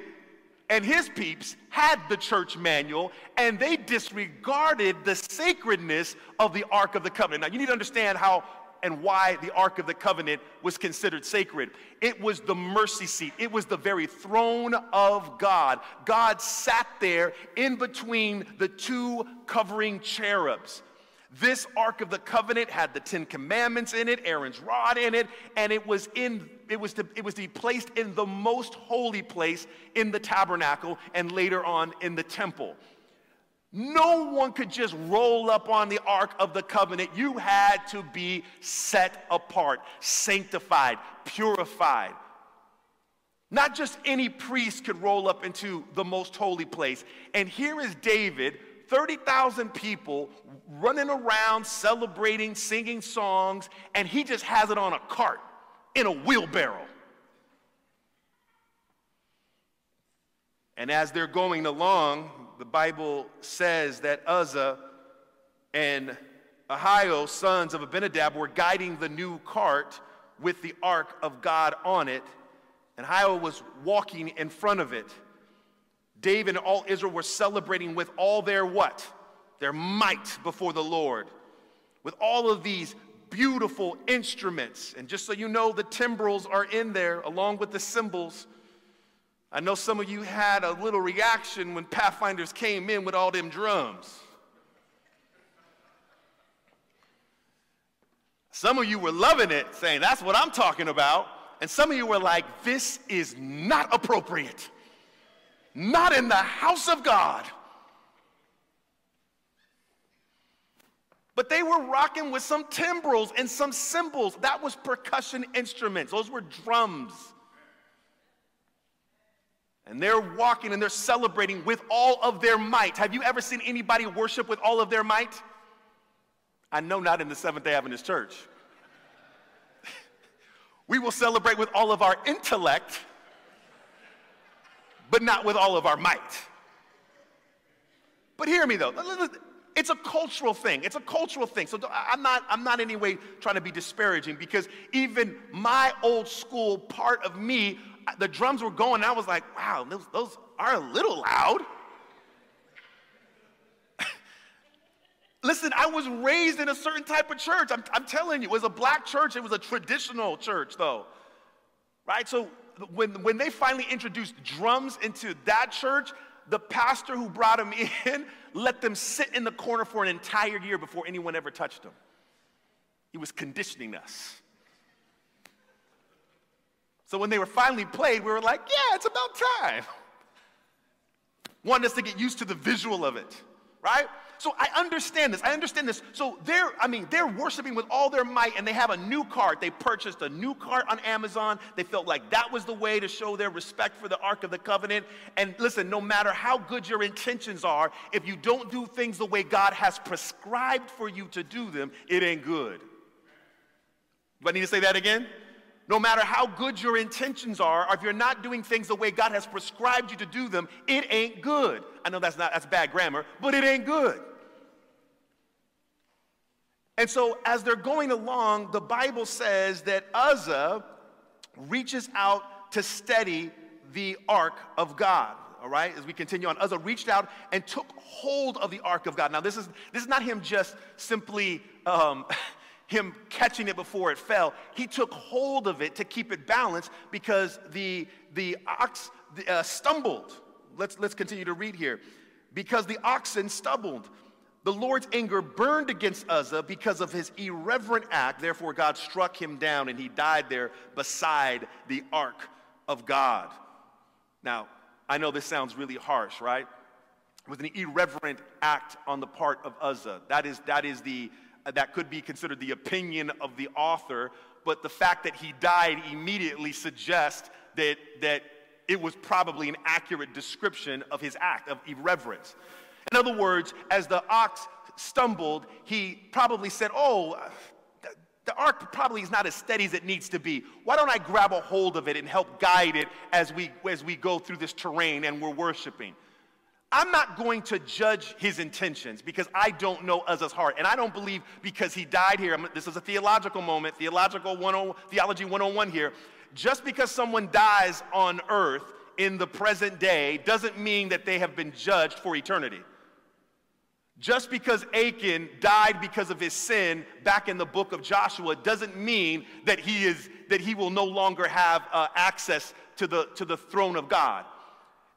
and his peeps had the church manual, and they disregarded the sacredness of the Ark of the Covenant. Now, you need to understand how and why the Ark of the Covenant was considered sacred. It was the mercy seat. It was the very throne of God. God sat there in between the two covering cherubs. This Ark of the Covenant had the Ten Commandments in it, Aaron's rod in it, and it was to be placed in the most holy place in the tabernacle and later on in the temple. No one could just roll up on the Ark of the Covenant. You had to be set apart, sanctified, purified. Not just any priest could roll up into the most holy place. And here is David, 30,000 people running around, celebrating, singing songs, and he just has it on a cart in a wheelbarrow. And as they're going along, the Bible says that Uzzah and Ahio, sons of Abinadab, were guiding the new cart with the ark of God on it, and Ahio was walking in front of it. David and all Israel were celebrating with all their what? Their might before the Lord, with all of these beautiful instruments. And just so you know, the timbrels are in there along with the cymbals. I know some of you had a little reaction when Pathfinders came in with all them drums. Some of you were loving it, saying, that's what I'm talking about. And some of you were like, this is not appropriate. Not in the house of God. But they were rocking with some timbrels and some cymbals. That was percussion instruments. Those were drums. And they're walking and they're celebrating with all of their might. Have you ever seen anybody worship with all of their might? I know not in the Seventh-day Adventist church. We will celebrate with all of our intellect, but not with all of our might. But hear me though, it's a cultural thing. It's a cultural thing. So I'm not in any way trying to be disparaging, because even my old school part of me, the drums were going, and I was like, wow, those are a little loud. Listen, I was raised in a certain type of church. I'm telling you, it was a black church. It was a traditional church though, right? So when they finally introduced drums into that church, the pastor who brought them in let them sit in the corner for an entire year before anyone ever touched them. He was conditioning us. So when they were finally played, we were like, yeah, it's about time. Wanted us to get used to the visual of it, right? So I understand this. I understand this. So they're worshiping with all their might, and they have a new cart. They purchased a new cart on Amazon. They felt like that was the way to show their respect for the Ark of the Covenant. And listen, no matter how good your intentions are, if you don't do things the way God has prescribed for you to do them, it ain't good. Do I need to say that again? No matter how good your intentions are, or if you're not doing things the way God has prescribed you to do them, it ain't good. I know that's bad grammar, but it ain't good. And so as they're going along, the Bible says that Uzzah reaches out to steady the ark of God. All right, as we continue on, Uzzah reached out and took hold of the ark of God. Now this is not him just simply him catching it before it fell. He took hold of it to keep it balanced because the ox stumbled. Let's continue to read here. Because the oxen stumbled, the Lord's anger burned against Uzzah because of his irreverent act. Therefore, God struck him down, and he died there beside the ark of God. Now, I know this sounds really harsh, right? was an irreverent act on the part of Uzzah. That could be considered the opinion of the author, but the fact that he died immediately suggests that it was probably an accurate description of his act of irreverence. In other words, as the ox stumbled, he probably said, oh, the ark probably is not as steady as it needs to be. Why don't I grab a hold of it and help guide it as we go through this terrain and we're worshiping? I'm not going to judge his intentions because I don't know Uzzah's heart. And I don't believe because he died here, this is a theological moment, theology 101 here. Just because someone dies on earth in the present day doesn't mean that they have been judged for eternity. Just because Achan died because of his sin back in the book of Joshua doesn't mean that he will no longer have access to the throne of God.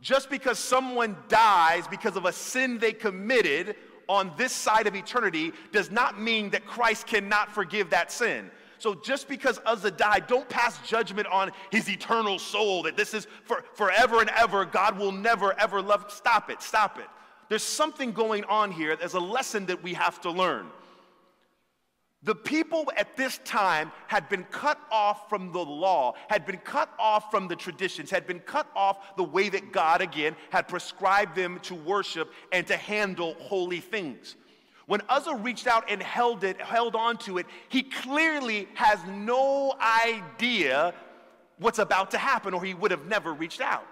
Just because someone dies because of a sin they committed on this side of eternity does not mean that Christ cannot forgive that sin. So just because Uzzah died, don't pass judgment on his eternal soul, that this is forever and ever, God will never, ever love. Stop it, stop it. There's something going on here. There's a lesson that we have to learn. The people at this time had been cut off from the law, had been cut off from the traditions, had been cut off the way that God, again, had prescribed them to worship and to handle holy things. When Uzzah reached out and held on to it, he clearly has no idea what's about to happen, or he would have never reached out.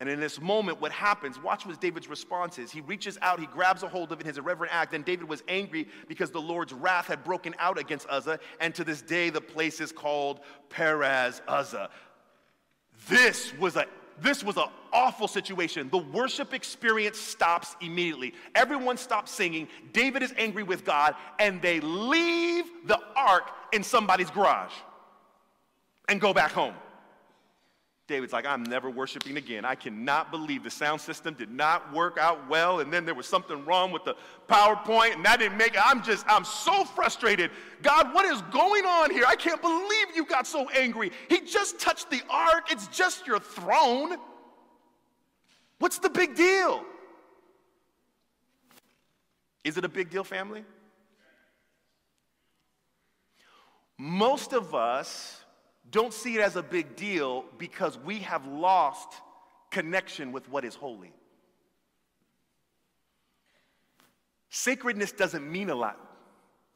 And in this moment, what happens, watch what David's response is. He reaches out, he grabs a hold of it in his irreverent act. Then David was angry because the Lord's wrath had broken out against Uzzah, and to this day the place is called Perez Uzzah. This was an awful situation. The worship experience stops immediately. Everyone stops singing. David is angry with God, and they leave the ark in somebody's garage and go back home. David's like, I'm never worshiping again. I cannot believe the sound system did not work out well, and then there was something wrong with the PowerPoint, and that didn't make it. I'm so frustrated. God, what is going on here? I can't believe you got so angry. He just touched the ark. It's just your throne. What's the big deal? Is it a big deal, family? Most of us don't see it as a big deal because we have lost connection with what is holy. Sacredness doesn't mean a lot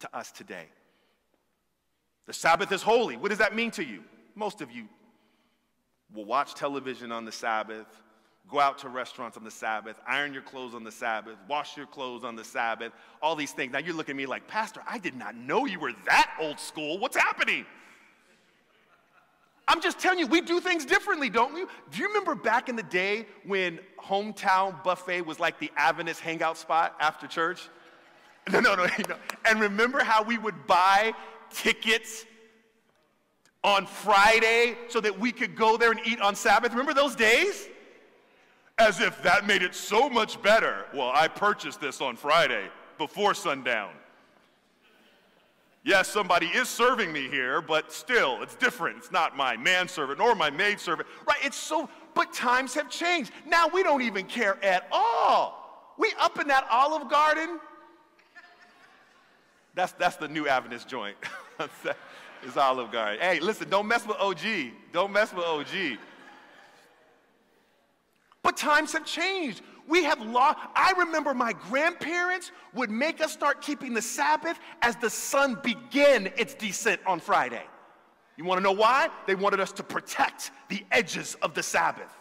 to us today. The Sabbath is holy. What does that mean to you? Most of you will watch television on the Sabbath, go out to restaurants on the Sabbath, iron your clothes on the Sabbath, wash your clothes on the Sabbath, all these things. Now you're looking at me like, Pastor, I did not know you were that old school. What's happening? I'm just telling you, we do things differently, don't we? Do you remember back in the day when Hometown Buffet was like the Adventist hangout spot after church? No. And remember how we would buy tickets on Friday so that we could go there and eat on Sabbath? Remember those days? As if that made it so much better. Well, I purchased this on Friday before sundown. Yes, somebody is serving me here, but still, it's different. It's not my manservant nor my maidservant. Right? It's so, but times have changed. Now we don't even care at all. We up in that Olive Garden. That's the new Adventist joint. It's Olive Garden. Hey, listen, don't mess with OG. Don't mess with OG. But times have changed. We have lost. I remember my grandparents would make us start keeping the Sabbath as the sun began its descent on Friday. You want to know why? They wanted us to protect the edges of the Sabbath.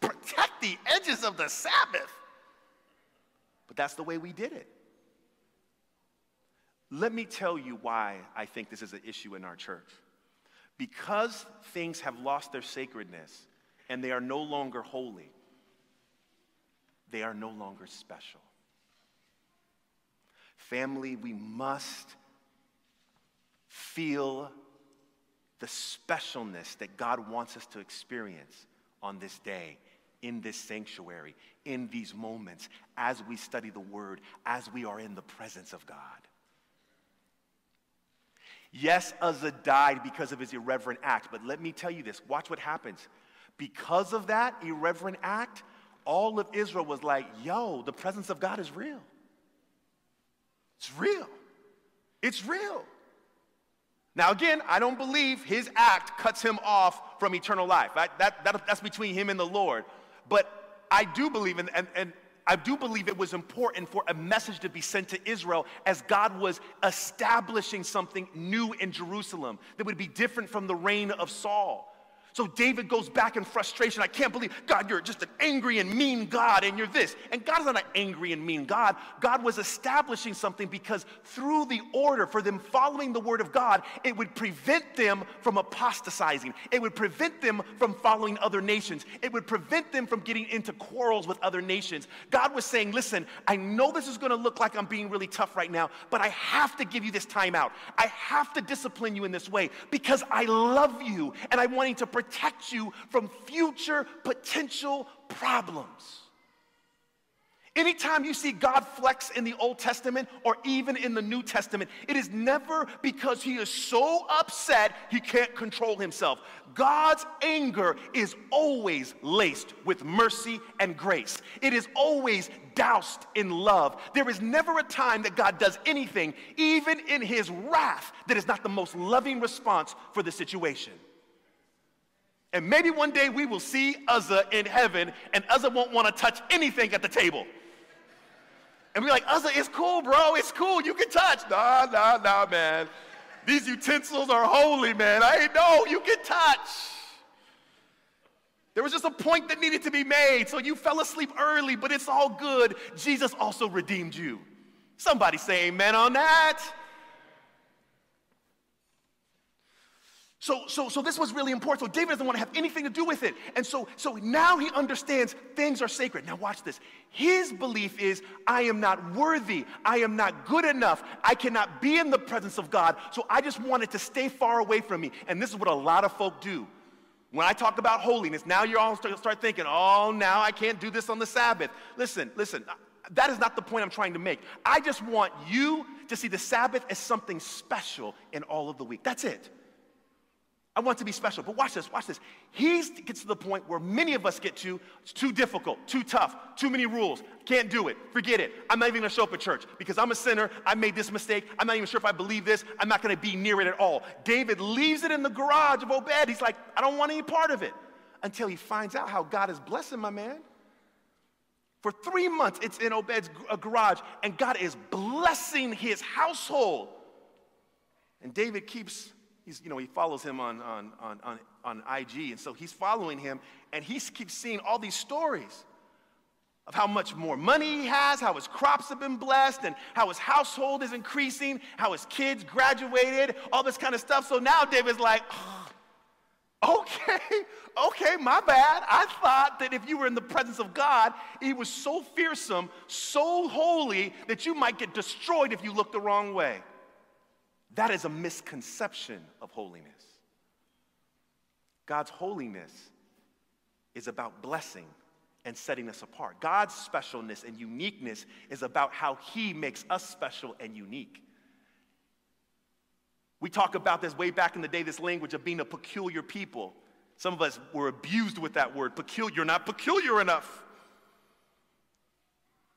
Protect the edges of the Sabbath. But that's the way we did it. Let me tell you why I think this is an issue in our church. Because things have lost their sacredness and they are no longer holy, they are no longer special. Family, we must feel the specialness that God wants us to experience on this day, in this sanctuary, in these moments, as we study the Word, as we are in the presence of God. Yes, Uzzah died because of his irreverent act, but let me tell you this, watch what happens. Because of that irreverent act, all of Israel was like, yo, the presence of God is real. It's real. It's real. Now, again, I don't believe his act cuts him off from eternal life. That's between him and the Lord. But I do believe, and I do believe it was important for a message to be sent to Israel as God was establishing something new in Jerusalem that would be different from the reign of Saul. So David goes back in frustration. I can't believe, God, you're just an angry and mean God, and you're this. And God is not an angry and mean God. God was establishing something because through the order for them following the word of God, it would prevent them from apostatizing. It would prevent them from following other nations. It would prevent them from getting into quarrels with other nations. God was saying, listen, I know this is going to look like I'm being really tough right now, but I have to give you this time out. I have to discipline you in this way because I love you, and I'm wanting to protect you from future potential problems. Anytime you see God flex in the Old Testament or even in the New Testament, it is never because he is so upset he can't control himself. God's anger is always laced with mercy and grace. It is always doused in love. There is never a time that God does anything, even in his wrath, that is not the most loving response for the situation. And maybe one day we will see Uzzah in heaven, and Uzzah won't want to touch anything at the table. And we're like, Uzzah, it's cool, bro. It's cool. You can touch. Nah, man. These utensils are holy, man. I know. You can touch. There was just a point that needed to be made, so you fell asleep early, but it's all good. Jesus also redeemed you. Somebody say amen on that. So this was really important. So David doesn't want to have anything to do with it. And so now he understands things are sacred. Now watch this. His belief is, I am not worthy. I am not good enough. I cannot be in the presence of God. So I just want it to stay far away from me. And this is what a lot of folk do. When I talk about holiness, now you're all start thinking, oh, now I can't do this on the Sabbath. Listen, that is not the point I'm trying to make. I just want you to see the Sabbath as something special in all of the week. That's it. I want to be special, but watch this. He gets to the point where many of us get to, it's too difficult, too tough, too many rules, can't do it, forget it. I'm not even gonna show up at church because I'm a sinner, I made this mistake, I'm not even sure if I believe this, I'm not gonna be near it at all. David leaves it in the garage of Obed. He's like, I don't want any part of it, until he finds out how God is blessing my man. For 3 months, it's in Obed's garage, and God is blessing his household. And David keeps... he follows him on IG, and so he's following him, and he keeps seeing all these stories of how much more money he has, how his crops have been blessed, and how his household is increasing, how his kids graduated, all this kind of stuff. So now David's like, oh, okay, my bad. I thought that if you were in the presence of God, he was so fearsome, so holy, that you might get destroyed if you look the wrong way. That is a misconception of holiness. God's holiness is about blessing and setting us apart. God's specialness and uniqueness is about how he makes us special and unique. We talk about this way back in the day, this language of being a peculiar people. Some of us were abused with that word, peculiar. You're not peculiar enough.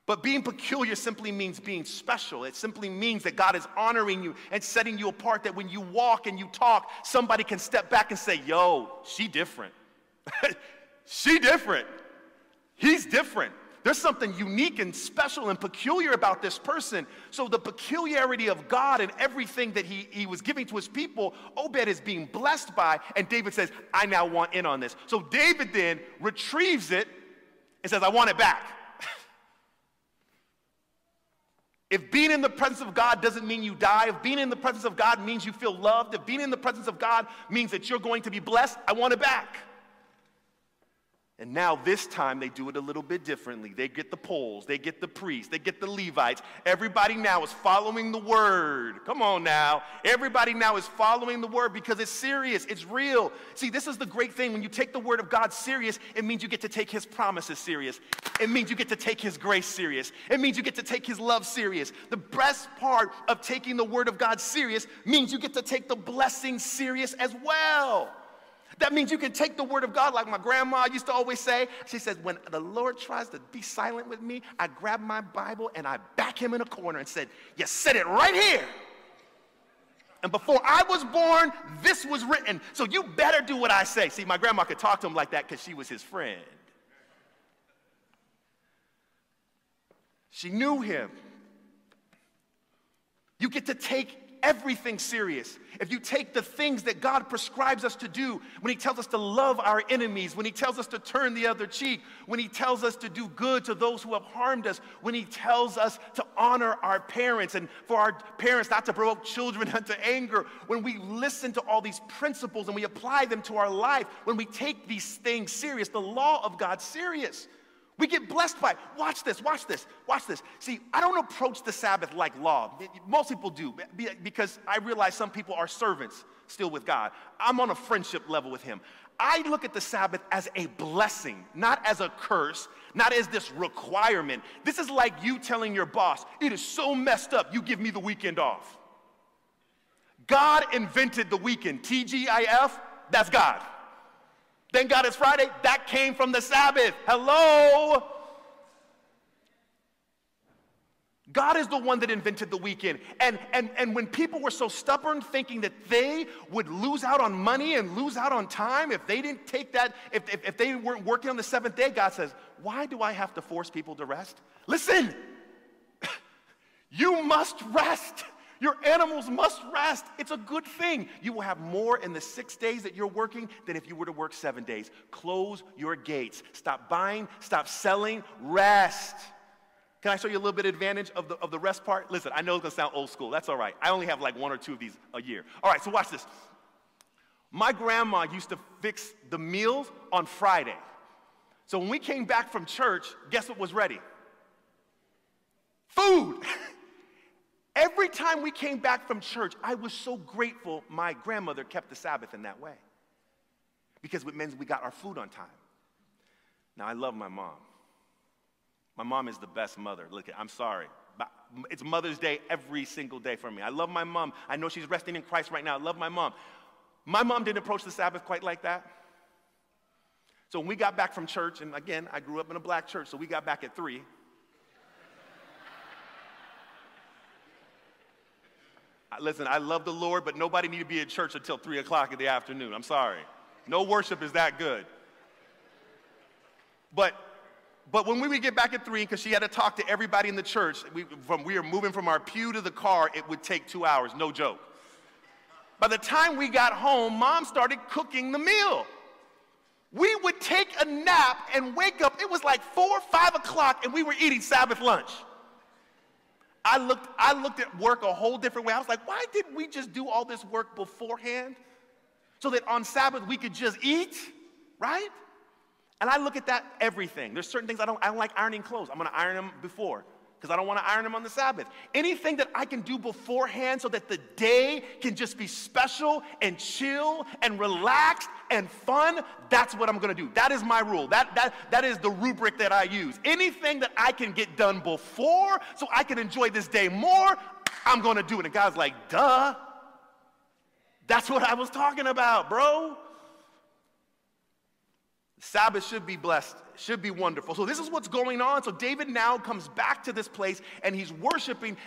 But being peculiar simply means being special. It simply means that God is honoring you and setting you apart, that when you walk and you talk, somebody can step back and say, yo, she different. She different. He's different. There's something unique and special and peculiar about this person. So the peculiarity of God and everything that he was giving to his people, Obed is being blessed by, and David says, I now want in on this. So David then retrieves it and says, I want it back. If being in the presence of God doesn't mean you die, if being in the presence of God means you feel loved, if being in the presence of God means that you're going to be blessed, I want it back. And now this time they do it a little bit differently. They get the polls, they get the priests, they get the Levites. Everybody now is following the word. Come on now. Everybody now is following the word because it's serious, it's real. See, this is the great thing. When you take the word of God serious, it means you get to take his promises serious. It means you get to take his grace serious. It means you get to take his love serious. The best part of taking the word of God serious means you get to take the blessing serious as well. That means you can take the word of God, like my grandma used to always say. She says, when the Lord tries to be silent with me, I grab my Bible and I back him in a corner and said, you said it right here. And before I was born, this was written. So you better do what I say. See, my grandma could talk to him like that because she was his friend. She knew him. You get to take everything serious. If you take the things that God prescribes us to do, when he tells us to love our enemies, when he tells us to turn the other cheek, when he tells us to do good to those who have harmed us, when he tells us to honor our parents and for our parents not to provoke children unto anger, when we listen to all these principles and we apply them to our life, when we take these things serious, the law of God serious, we get blessed by it. Watch this, watch this, watch this. See, I don't approach the Sabbath like law. Most people do, because I realize some people are servants still with God. I'm on a friendship level with him. I look at the Sabbath as a blessing, not as a curse, not as this requirement. This is like you telling your boss, it is so messed up, you give me the weekend off. God invented the weekend. TGIF, that's God. Thank God it's Friday. That came from the Sabbath. Hello? God is the one that invented the weekend. And when people were so stubborn, thinking that they would lose out on money and lose out on time if they didn't take that, if they weren't working on the seventh day, God says, why do I have to force people to rest? Listen, you must rest. Your animals must rest. It's a good thing. You will have more in the 6 days that you're working than if you were to work 7 days. Close your gates. Stop buying. Stop selling. Rest. Can I show you a little bit of advantage of the rest part? Listen, I know it's going to sound old school. That's all right. I only have like one or two of these a year. All right, so watch this. My grandma used to fix the meals on Friday. So when we came back from church, guess what was ready? Food. Every time we came back from church, I was so grateful my grandmother kept the Sabbath in that way. Because it meant we got our food on time. Now, I love my mom. My mom is the best mother. Look, I'm sorry. But it's Mother's Day every single day for me. I love my mom. I know she's resting in Christ right now. I love my mom. My mom didn't approach the Sabbath quite like that. So when we got back from church, and again, I grew up in a black church, so we got back at 3:00. Listen, I love the Lord, but nobody need to be at church until 3 o'clock in the afternoon. I'm sorry. No worship is that good. But when we would get back at 3, because she had to talk to everybody in the church, we were moving from our pew to the car, it would take 2 hours, no joke. By the time we got home, Mom started cooking the meal. We would take a nap and wake up. It was like 4 or 5 o'clock, and we were eating Sabbath lunch. I looked at work a whole different way. I was like, why didn't we just do all this work beforehand so that on Sabbath we could just eat, right? And I look at that everything. There's certain things I don't like ironing clothes. I'm going to iron them before because I don't want to iron them on the Sabbath. Anything that I can do beforehand so that the day can just be special and chill and relaxed and fun, that's what I'm going to do. That is my rule. That is the rubric that I use. Anything that I can get done before so I can enjoy this day more, I'm going to do it. And God's like, duh. That's what I was talking about, bro. Sabbath should be blessed, should be wonderful. So this is what's going on. So David now comes back to this place, and he's worshiping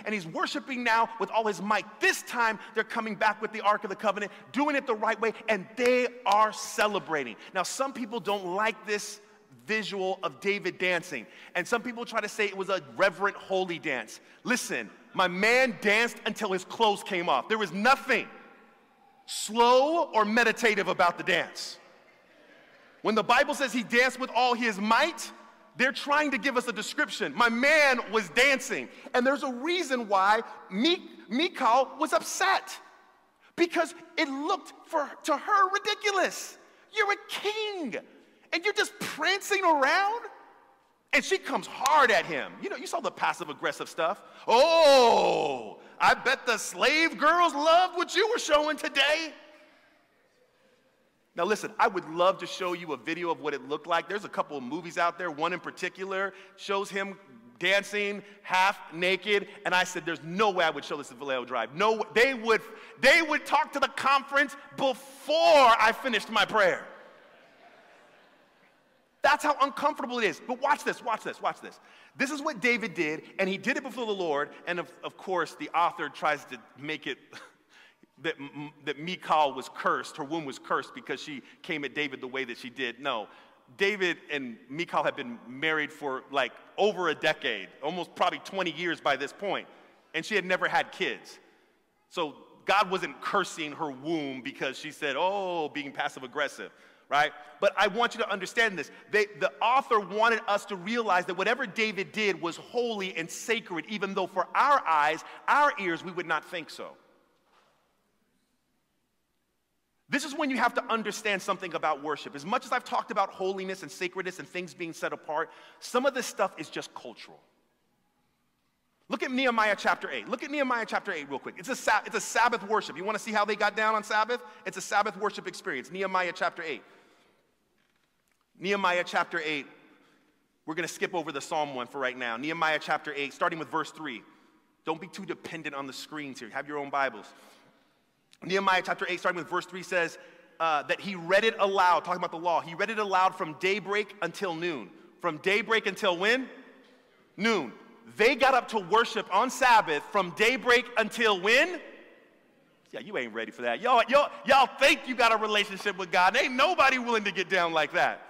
now with all his might. This time, they're coming back with the Ark of the Covenant, doing it the right way, and they are celebrating. Now, some people don't like this visual of David dancing, and some people try to say it was a reverent, holy dance. Listen, my man danced until his clothes came off. There was nothing slow or meditative about the dance. When the Bible says he danced with all his might, they're trying to give us a description. My man was dancing. And there's a reason why Michal was upset. Because it looked to her ridiculous. You're a king, and you're just prancing around? And she comes hard at him. You know, you saw the passive-aggressive stuff. Oh, I bet the slave girls loved what you were showing today. Now listen, I would love to show you a video of what it looked like. There's a couple of movies out there. One in particular shows him dancing, half naked. And I said, there's no way I would show this at Vallejo Drive. No, they would talk to the conference before I finished my prayer. That's how uncomfortable it is. But watch this, watch this, watch this. This is what David did, and he did it before the Lord. And of course, the author tries to make it that Michal was cursed, her womb was cursed because she came at David the way that she did. No, David and Michal had been married for like over a decade, almost probably 20 years by this point, and she had never had kids. So God wasn't cursing her womb because she said, oh, being passive-aggressive. Right? But I want you to understand this. The author wanted us to realize that whatever David did was holy and sacred, even though for our eyes, our ears, we would not think so. This is when you have to understand something about worship. As much as I've talked about holiness and sacredness and things being set apart, some of this stuff is just cultural. Look at Nehemiah chapter 8. Look at Nehemiah chapter 8 real quick. It's a Sabbath worship. You want to see how they got down on Sabbath? It's a Sabbath worship experience. Nehemiah chapter 8. Nehemiah chapter 8. We're going to skip over the Psalm one for right now. Nehemiah chapter 8, starting with verse 3. Don't be too dependent on the screens here. Have your own Bibles. Nehemiah chapter 8, starting with verse 3, says that he read it aloud, talking about the law. He read it aloud from daybreak until noon. From daybreak until when? Noon. They got up to worship on Sabbath from daybreak until when? Yeah, you ain't ready for that. Y'all think you got a relationship with God. Ain't nobody willing to get down like that.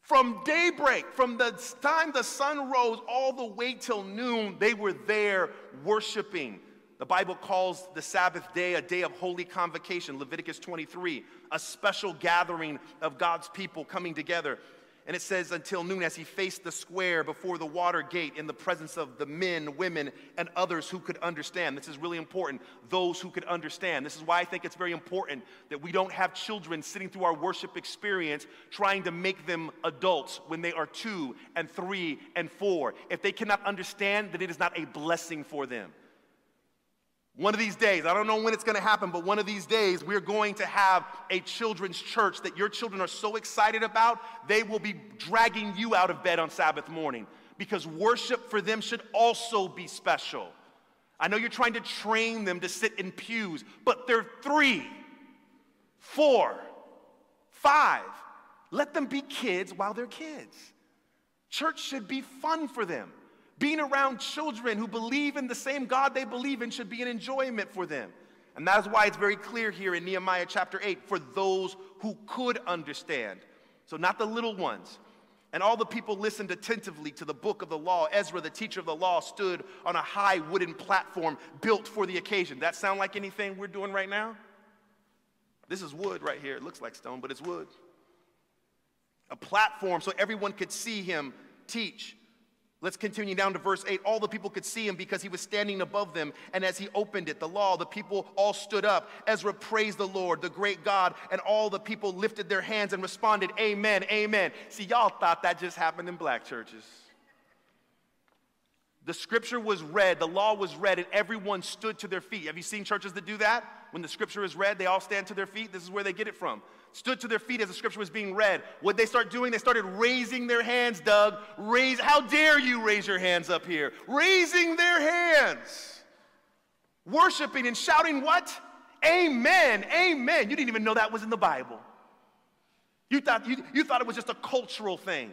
From daybreak, from the time the sun rose all the way till noon, they were there worshiping. The Bible calls the Sabbath day a day of holy convocation, Leviticus 23, a special gathering of God's people coming together. And it says, until noon, as he faced the square before the water gate in the presence of the men, women, and others who could understand. This is really important, those who could understand. This is why I think it's very important that we don't have children sitting through our worship experience trying to make them adults when they are 2 and 3 and 4. If they cannot understand, then it is not a blessing for them. One of these days, I don't know when it's going to happen, but one of these days we're going to have a children's church that your children are so excited about, they will be dragging you out of bed on Sabbath morning because worship for them should also be special. I know you're trying to train them to sit in pews, but they're 3, 4, 5. Let them be kids while they're kids. Church should be fun for them. Being around children who believe in the same God they believe in should be an enjoyment for them. And that is why it's very clear here in Nehemiah chapter 8, for those who could understand. So not the little ones. And all the people listened attentively to the book of the law. Ezra, the teacher of the law, stood on a high wooden platform built for the occasion. That sound like anything we're doing right now? This is wood right here. It looks like stone, but it's wood. A platform so everyone could see him teach. Let's continue down to verse 8. All the people could see him because he was standing above them. And as he opened it, the law, the people all stood up. Ezra praised the Lord, the great God, and all the people lifted their hands and responded, amen, amen. See, y'all thought that just happened in black churches. The scripture was read, the law was read, and everyone stood to their feet. Have you seen churches that do that? When the scripture is read, they all stand to their feet. This is where they get it from. Stood to their feet as the scripture was being read. What they start doing? They started raising their hands, Doug. How dare you raise your hands up here? Raising their hands. Worshiping and shouting what? Amen, amen. You didn't even know that was in the Bible. You thought it was just a cultural thing.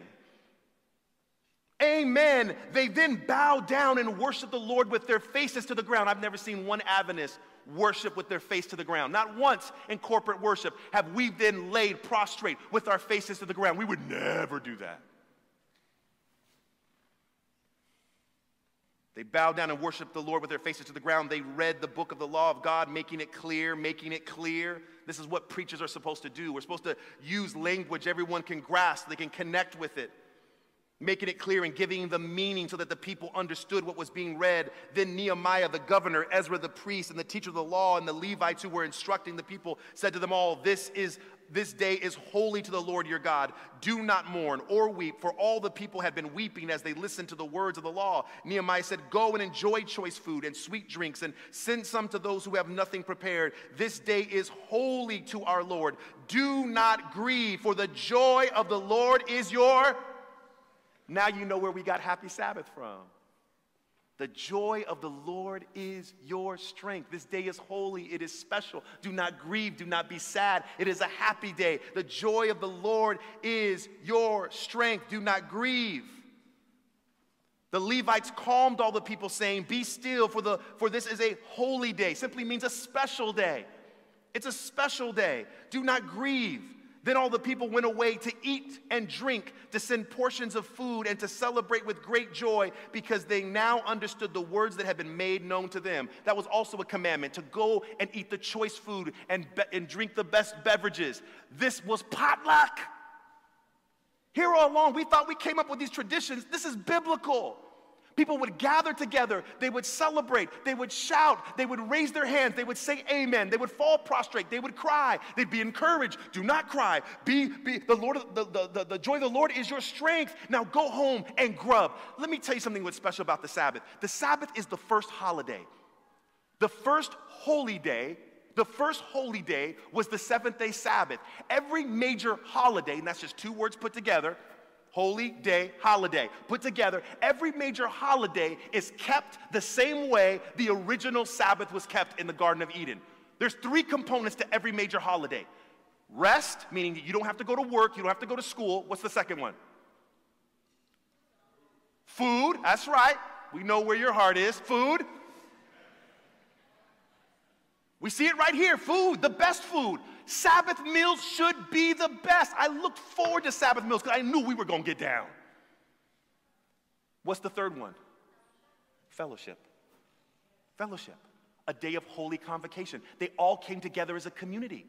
Amen. They then bow down and worship the Lord with their faces to the ground. I've never seen one Adventist worship with their face to the ground. Not once in corporate worship have we then laid prostrate with our faces to the ground. We would never do that. They bowed down and worshiped the Lord with their faces to the ground. They read the book of the law of God, making it clear, making it clear. This is what preachers are supposed to do. We're supposed to use language everyone can grasp, they can connect with it. Making it clear and giving the meaning so that the people understood what was being read. Then Nehemiah, the governor, Ezra, the priest, and the teacher of the law, and the Levites who were instructing the people said to them all, this day is holy to the Lord your God. Do not mourn or weep, for all the people had been weeping as they listened to the words of the law. Nehemiah said, go and enjoy choice food and sweet drinks, and send some to those who have nothing prepared. This day is holy to our Lord. Do not grieve, for the joy of the Lord is your Now you know where we got Happy Sabbath from. The joy of the Lord is your strength. This day is holy. It is special. Do not grieve. Do not be sad. It is a happy day. The joy of the Lord is your strength. Do not grieve. The Levites calmed all the people, saying, be still, for this is a holy day. Simply means a special day. It's a special day. Do not grieve. Then all the people went away to eat and drink, to send portions of food, and to celebrate with great joy, because they now understood the words that had been made known to them. That was also a commandment, to go and eat the choice food and drink the best beverages. This was potluck. Here all along, we thought we came up with these traditions. This is biblical. People would gather together, they would celebrate, they would shout, they would raise their hands, they would say amen, they would fall prostrate, they would cry, they'd be encouraged. Do not cry. The joy of the Lord is your strength. Now go home and grub. Let me tell you something what's special about the Sabbath. The Sabbath is the first holiday. The first holy day. The first holy day was the seventh-day Sabbath. Every major holiday, and that's just two words put together, holy day, holiday. Put together, every major holiday is kept the same way the original Sabbath was kept in the Garden of Eden. There's three components to every major holiday. Rest, meaning that you don't have to go to work, you don't have to go to school. What's the second one? Food, that's right. We know where your heart is. Food. We see it right here. Food, the best food. Sabbath meals should be the best. I looked forward to Sabbath meals because I knew we were going to get down. What's the third one? Fellowship. Fellowship. A day of holy convocation. They all came together as a community.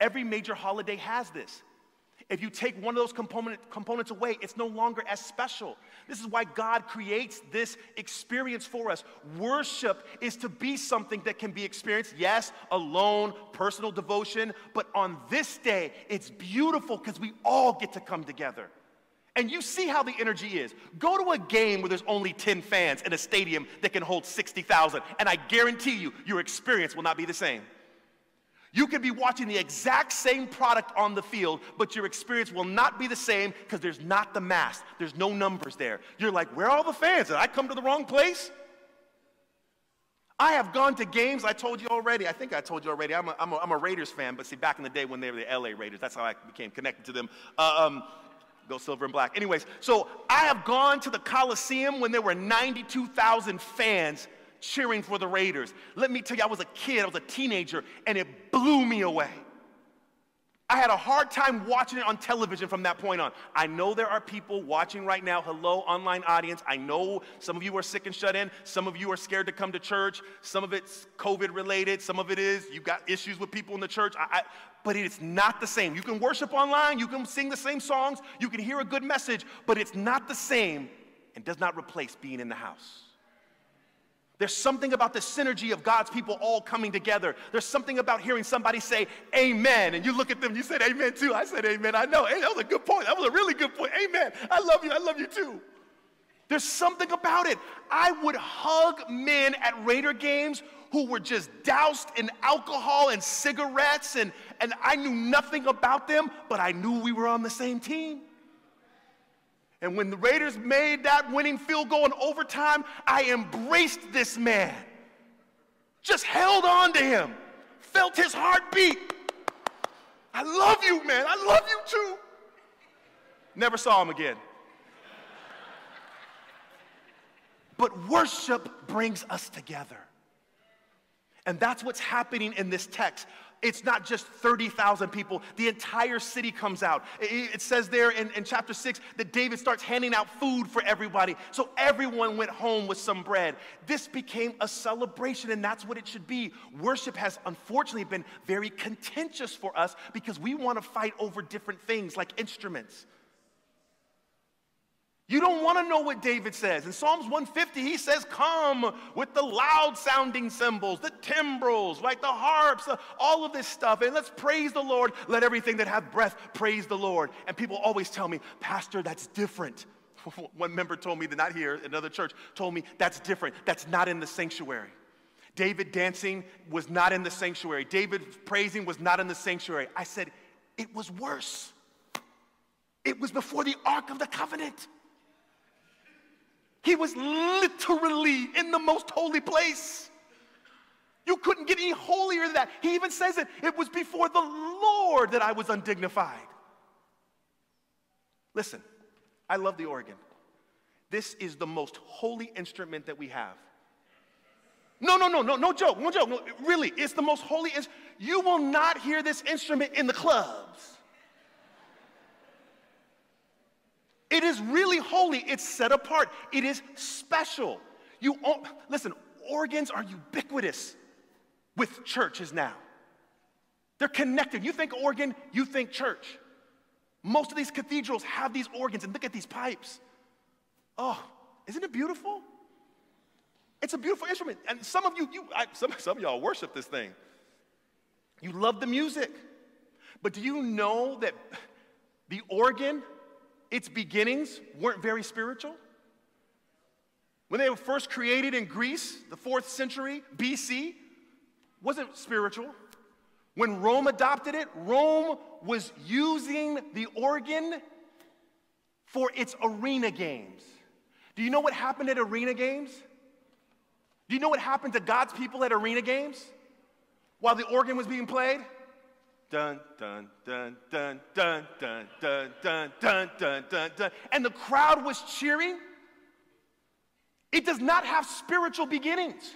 Every major holiday has this. If you take one of those components away, it's no longer as special. This is why God creates this experience for us. Worship is to be something that can be experienced, yes, alone, personal devotion, but on this day, it's beautiful because we all get to come together. And you see how the energy is. Go to a game where there's only 10 fans in a stadium that can hold 60,000, and I guarantee you, your experience will not be the same. You could be watching the exact same product on the field, but your experience will not be the same because there's not the mass. There's no numbers there. You're like, where are all the fans? Did I come to the wrong place? I have gone to games. I told you already. I think I told you already. I'm a Raiders fan, but see, back in the day when they were the LA Raiders, that's how I became connected to them. Go silver and black. Anyways, so I have gone to the Coliseum when there were 92,000 fans cheering for the Raiders. Let me tell you, I was a kid, I was a teenager, and it blew me away. I had a hard time watching it on television from that point on. I know there are people watching right now. Hello, online audience. I know some of you are sick and shut in. Some of you are scared to come to church. Some of it's COVID related. Some of it is you've got issues with people in the church. But it's not the same. You can worship online. You can sing the same songs. You can hear a good message, but it's not the same and does not replace being in the house. There's something about the synergy of God's people all coming together. There's something about hearing somebody say, amen. And you look at them, you said amen too. I said amen. I know. Hey, that was a good point. That was a really good point. Amen. I love you. I love you too. There's something about it. I would hug men at Raider games who were just doused in alcohol and cigarettes, and I knew nothing about them, but I knew we were on the same team. And when the Raiders made that winning field goal in overtime, I embraced this man. Just held on to him. Felt his heartbeat. I love you, man. I love you too. Never saw him again. But worship brings us together. And that's what's happening in this text. It's not just 30,000 people. The entire city comes out. It says there in chapter 6 that David starts handing out food for everybody. So everyone went home with some bread. This became a celebration, and that's what it should be. Worship has unfortunately been very contentious for us because we want to fight over different things like instruments. You don't want to know what David says. In Psalms 150, he says, come with the loud-sounding cymbals, the timbrels, right, the harps, all of this stuff, and let's praise the Lord. Let everything that hath breath praise the Lord. And people always tell me, Pastor, that's different. One member told me, not here, another church, told me that's different. That's not in the sanctuary. David dancing was not in the sanctuary. David praising was not in the sanctuary. I said, it was worse. It was before the Ark of the Covenant. He was literally in the most holy place. You couldn't get any holier than that. He even says it, it was before the Lord that I was undignified. Listen, I love the organ. This is the most holy instrument that we have. No joke. No, really, it's the most holy instrument. You will not hear this instrument in the clubs. It is really holy. It's set apart. It is special. Listen, organs are ubiquitous with churches now. They're connected. You think organ, you think church. Most of these cathedrals have these organs, and look at these pipes. Oh, isn't it beautiful? It's a beautiful instrument. And some of you, some of y'all worship this thing. You love the music. But do you know that the organ, its beginnings weren't very spiritual? When they were first created in Greece, the 4th century BC, wasn't spiritual. When Rome adopted it, Rome was using the organ for its arena games. Do you know what happened at arena games? Do you know what happened to God's people at arena games while the organ was being played? Dun, dun, dun, dun, dun, dun, dun, dun, dun, dun, dun, dun. And the crowd was cheering. It does not have spiritual beginnings.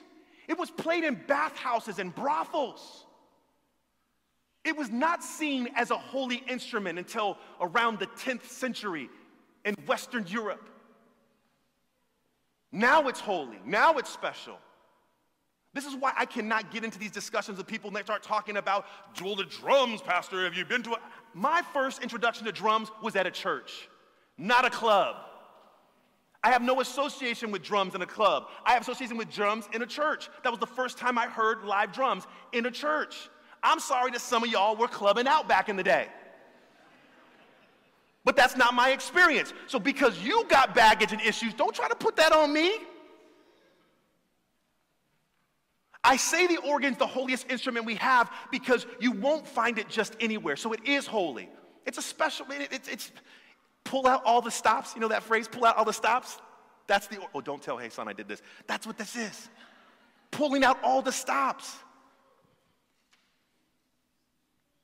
It was played in bathhouses and brothels. It was not seen as a holy instrument until around the 10th century in Western Europe. Now it's holy. Now it's special. This is why I cannot get into these discussions with people and they start talking about, well, the drums, Pastor, have you been to a... My first introduction to drums was at a church, not a club. I have no association with drums in a club. I have association with drums in a church. That was the first time I heard live drums in a church. I'm sorry that some of y'all were clubbing out back in the day. But that's not my experience. So because you got baggage and issues, don't try to put that on me. I say the organ's the holiest instrument we have because you won't find it just anywhere. So it is holy. It's a special, it's pull out all the stops. You know that phrase, pull out all the stops? That's the, oh, don't tell, hey, son, I did this. That's what this is. Pulling out all the stops.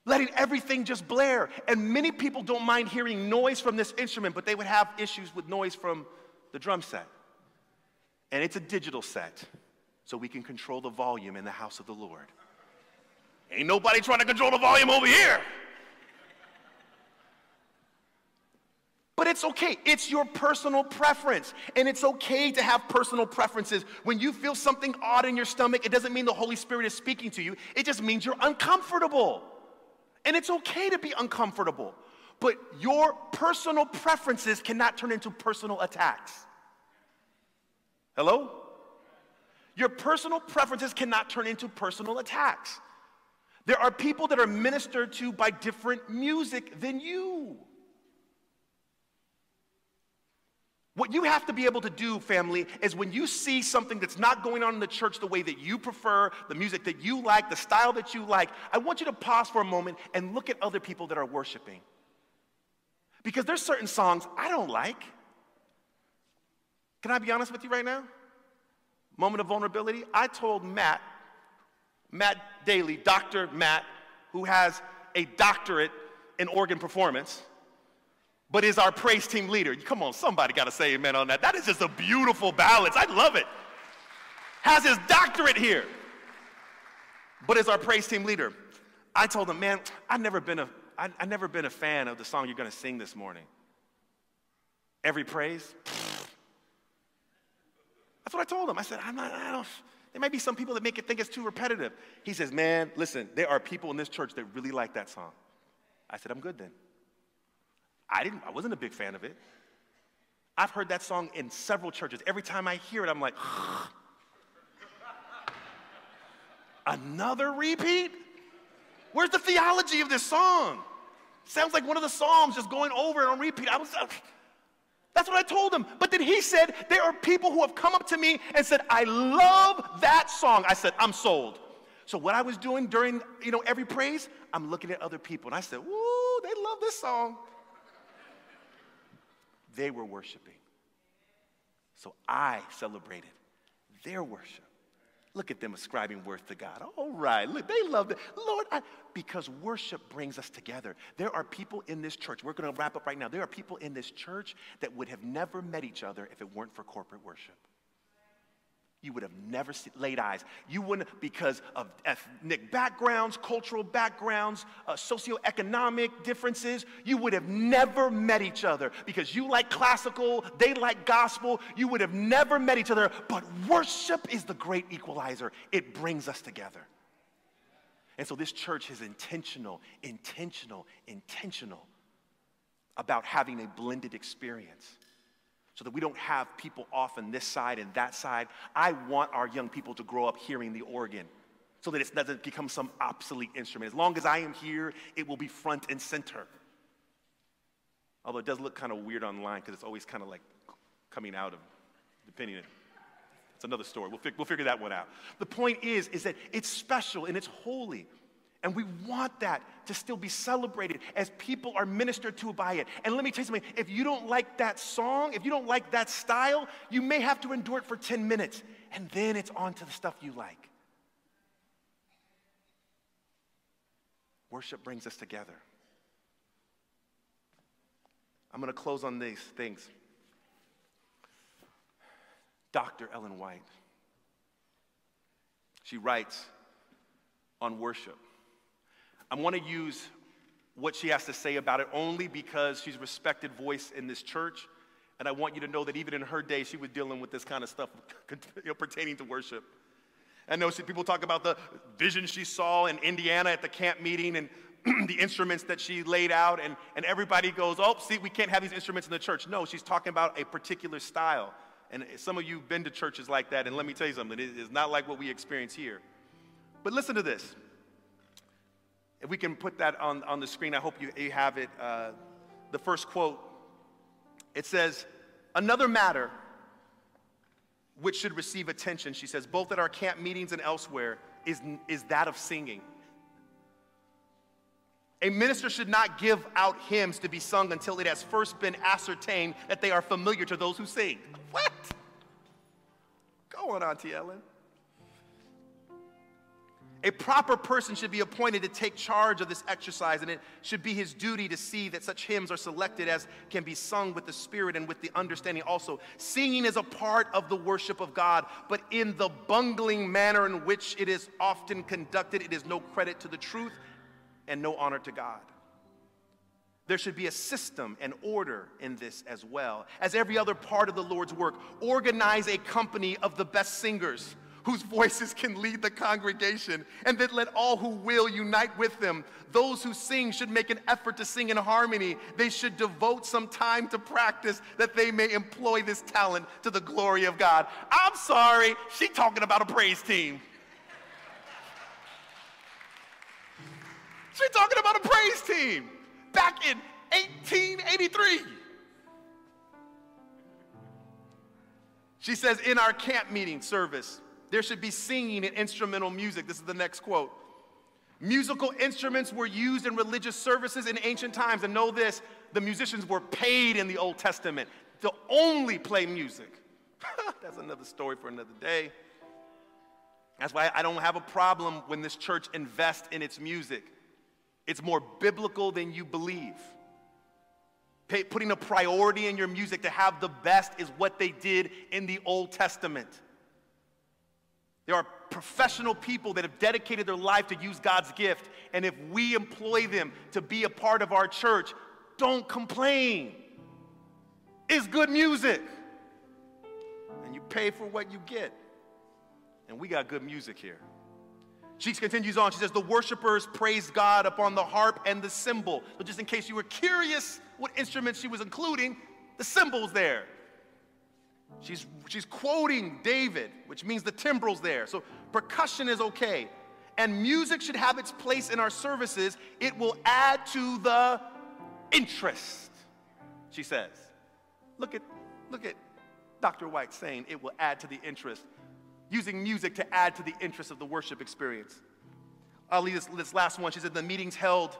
Letting everything just blare. And many people don't mind hearing noise from this instrument, but they would have issues with noise from the drum set. And it's a digital set, so we can control the volume in the house of the Lord. Ain't nobody trying to control the volume over here. But it's okay. It's your personal preference. And it's okay to have personal preferences. When you feel something odd in your stomach, it doesn't mean the Holy Spirit is speaking to you. It just means you're uncomfortable. And it's okay to be uncomfortable, but your personal preferences cannot turn into personal attacks. Hello? Your personal preferences cannot turn into personal attacks. There are people that are ministered to by different music than you. What you have to be able to do, family, is when you see something that's not going on in the church the way that you prefer, the music that you like, the style that you like, I want you to pause for a moment and look at other people that are worshiping. Because there's certain songs I don't like. Can I be honest with you right now? Moment of vulnerability. I told Matt Daly, Dr. Matt, who has a doctorate in organ performance, but is our praise team leader. Come on, somebody got to say amen on that. That is just a beautiful balance. I love it. Has his doctorate here, but is our praise team leader. I told him, man, I've never been a fan of the song you're going to sing this morning. Every praise. That's what I told him. I said, I don't. There might be some people that make it think it's too repetitive. He says, man, listen, there are people in this church that really like that song. I said, I'm good then. I wasn't a big fan of it. I've heard that song in several churches. Every time I hear it, I'm like, another repeat? Where's the theology of this song? Sounds like one of the Psalms just going over and on repeat. That's what I told him. But then he said, there are people who have come up to me and said, I love that song. I said, I'm sold. So what I was doing during, every praise, I'm looking at other people. And I said, woo, they love this song. They were worshiping. So I celebrated their worship. Look at them ascribing worth to God. All right, look, they love it. Lord, because worship brings us together. There are people in this church, we're going to wrap up right now, there are people in this church that would have never met each other if it weren't for corporate worship. You would have never laid eyes. You wouldn't, because of ethnic backgrounds, cultural backgrounds, socioeconomic differences, you would have never met each other because you like classical, they like gospel. You would have never met each other, but worship is the great equalizer. It brings us together. And so this church is intentional about having a blended experience, so that we don't have people off on this side and that side. I want our young people to grow up hearing the organ so that it doesn't become some obsolete instrument. As long as I am here, it will be front and center. Although it does look kind of weird online because it's always kind of like coming out of, depending on, it's another story. We'll figure that one out. The point is that it's special and it's holy. And we want that to still be celebrated as people are ministered to by it. And let me tell you something, if you don't like that song, if you don't like that style, you may have to endure it for 10 minutes. And then it's on to the stuff you like. Worship brings us together. I'm going to close on these things. Dr. Ellen White, she writes on worship. I want to use what she has to say about it only because she's a respected voice in this church, and I want you to know that even in her day, she was dealing with this kind of stuff pertaining to worship. I know people talk about the vision she saw in Indiana at the camp meeting and the instruments that she laid out, and everybody goes, oh, see, we can't have these instruments in the church. No, she's talking about a particular style, and some of you have been to churches like that, and let me tell you something, it is not like what we experience here. But listen to this. If we can put that on the screen, I hope you have it. The first quote, it says, another matter which should receive attention, she says, both at our camp meetings and elsewhere, is that of singing. A minister should not give out hymns to be sung until it has first been ascertained that they are familiar to those who sing. What? Go on, Auntie Ellen. A proper person should be appointed to take charge of this exercise, and it should be his duty to see that such hymns are selected as can be sung with the spirit and with the understanding also. Singing is a part of the worship of God, but in the bungling manner in which it is often conducted, it is no credit to the truth and no honor to God. There should be a system and order in this as well. As every other part of the Lord's work, organize a company of the best singers, whose voices can lead the congregation, and that let all who will unite with them. Those who sing should make an effort to sing in harmony. They should devote some time to practice that they may employ this talent to the glory of God. I'm sorry, she's talking about a praise team. She's talking about a praise team back in 1883. She says, in our camp meeting service, there should be singing and instrumental music. This is the next quote. Musical instruments were used in religious services in ancient times. And know this, the musicians were paid in the Old Testament to only play music. That's another story for another day. That's why I don't have a problem when this church invests in its music. It's more biblical than you believe. Putting a priority in your music to have the best is what they did in the Old Testament. There are professional people that have dedicated their life to use God's gift, and if we employ them to be a part of our church, don't complain. It's good music, and you pay for what you get, and we got good music here. She continues on. She says, the worshipers praised God upon the harp and the cymbal. So just in case you were curious what instruments she was including, the cymbal's there. She's quoting David, which means the timbrel's there. So percussion is okay. And music should have its place in our services. It will add to the interest, she says. Look at Dr. White saying it will add to the interest, using music to add to the interest of the worship experience. I'll leave this last one. She said, the meetings held,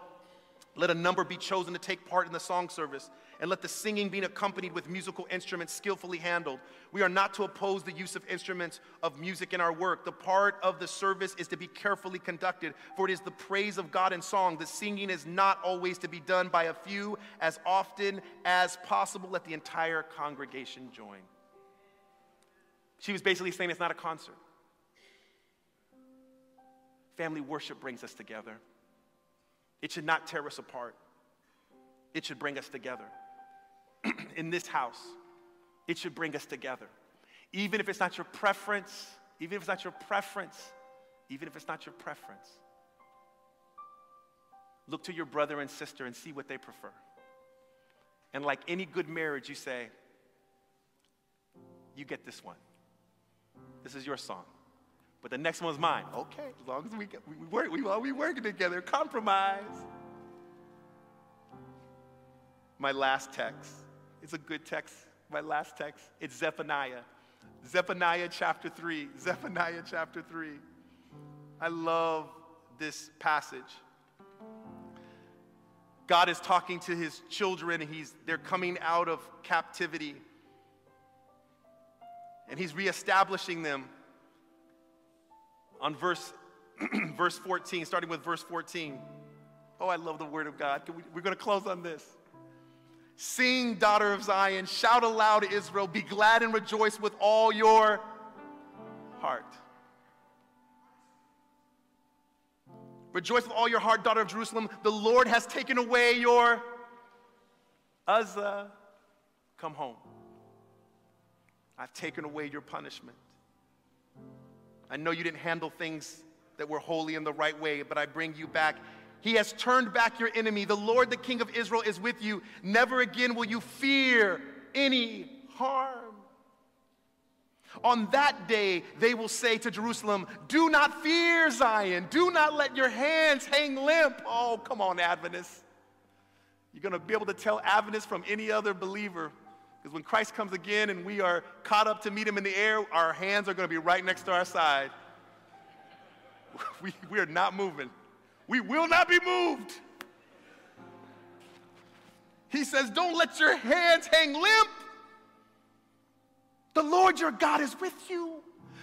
let a number be chosen to take part in the song service. and let the singing being accompanied with musical instruments skillfully handled. We are not to oppose the use of instruments of music in our work. The part of the service is to be carefully conducted, for it is the praise of God in song. The singing is not always to be done by a few. As often as possible, let the entire congregation join. She was basically saying it's not a concert. Family worship brings us together. It should not tear us apart. It should bring us together. In this house, it should bring us together. Even if it's not your preference, even if it's not your preference, even if it's not your preference, look to your brother and sister and see what they prefer. And like any good marriage, you say, you get this one. This is your song. But the next one's mine. Okay, as long as we working together, compromise. My last text, it's a good text. My last text, it's Zephaniah. Zephaniah chapter 3, Zephaniah chapter 3. I love this passage. God is talking to his children, and they're coming out of captivity. And he's reestablishing them. On verse 14, starting with verse 14. Oh, I love the word of God. We're going to close on this. Sing, daughter of Zion. Shout aloud, Israel. Be glad and rejoice with all your heart. Rejoice with all your heart, daughter of Jerusalem. The Lord has taken away your Uzzah. Come home. I've taken away your punishment. I know you didn't handle things that were holy in the right way, but I bring you back. He has turned back your enemy. The Lord, the King of Israel, is with you. Never again will you fear any harm. On that day, they will say to Jerusalem, do not fear, Zion. Do not let your hands hang limp. Oh, come on, Adventists. You're going to be able to tell Adventists from any other believer. Because when Christ comes again and we are caught up to meet him in the air, our hands are going to be right next to our side. We are not moving. We will not be moved. He says, don't let your hands hang limp. The Lord your God is with you.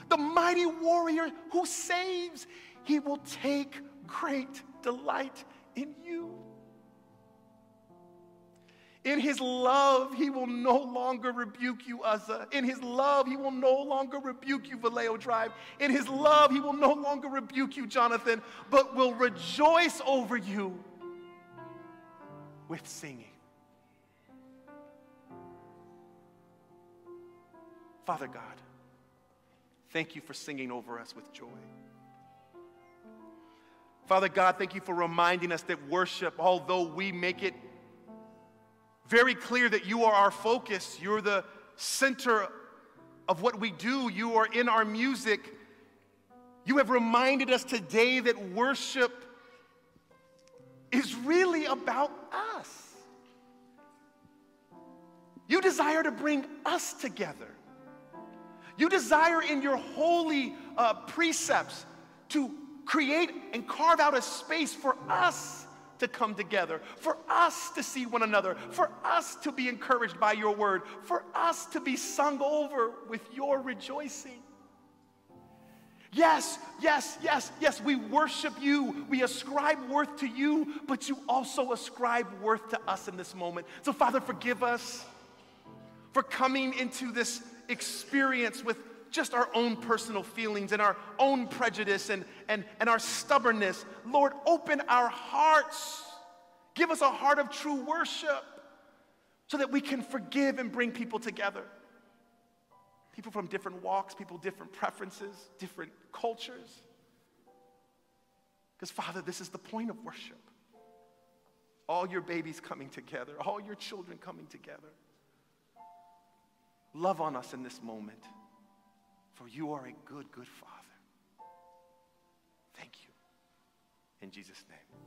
The mighty warrior who saves, he will take great delight in you. In his love, he will no longer rebuke you, Uzzah. In his love, he will no longer rebuke you, Vallejo Drive. In his love, he will no longer rebuke you, Jonathan, but will rejoice over you with singing. Father God, thank you for singing over us with joy. Father God, thank you for reminding us that worship, although we make it very clear that you are our focus. You're the center of what we do. You are in our music. You have reminded us today that worship is really about us. You desire to bring us together. You desire in your holy precepts to create and carve out a space for us to come together, for us to see one another, for us to be encouraged by your word, for us to be sung over with your rejoicing. Yes, yes, yes, yes, we worship you. We ascribe worth to you, but you also ascribe worth to us in this moment. So, Father, forgive us for coming into this experience with just our own personal feelings and our own prejudice and our stubbornness. Lord, open our hearts. Give us a heart of true worship so that we can forgive and bring people together. People from different walks, people different preferences, different cultures. Because, Father, this is the point of worship. All your babies coming together, all your children coming together. Love on us in this moment. For you are a good, good Father. Thank you. In Jesus' name.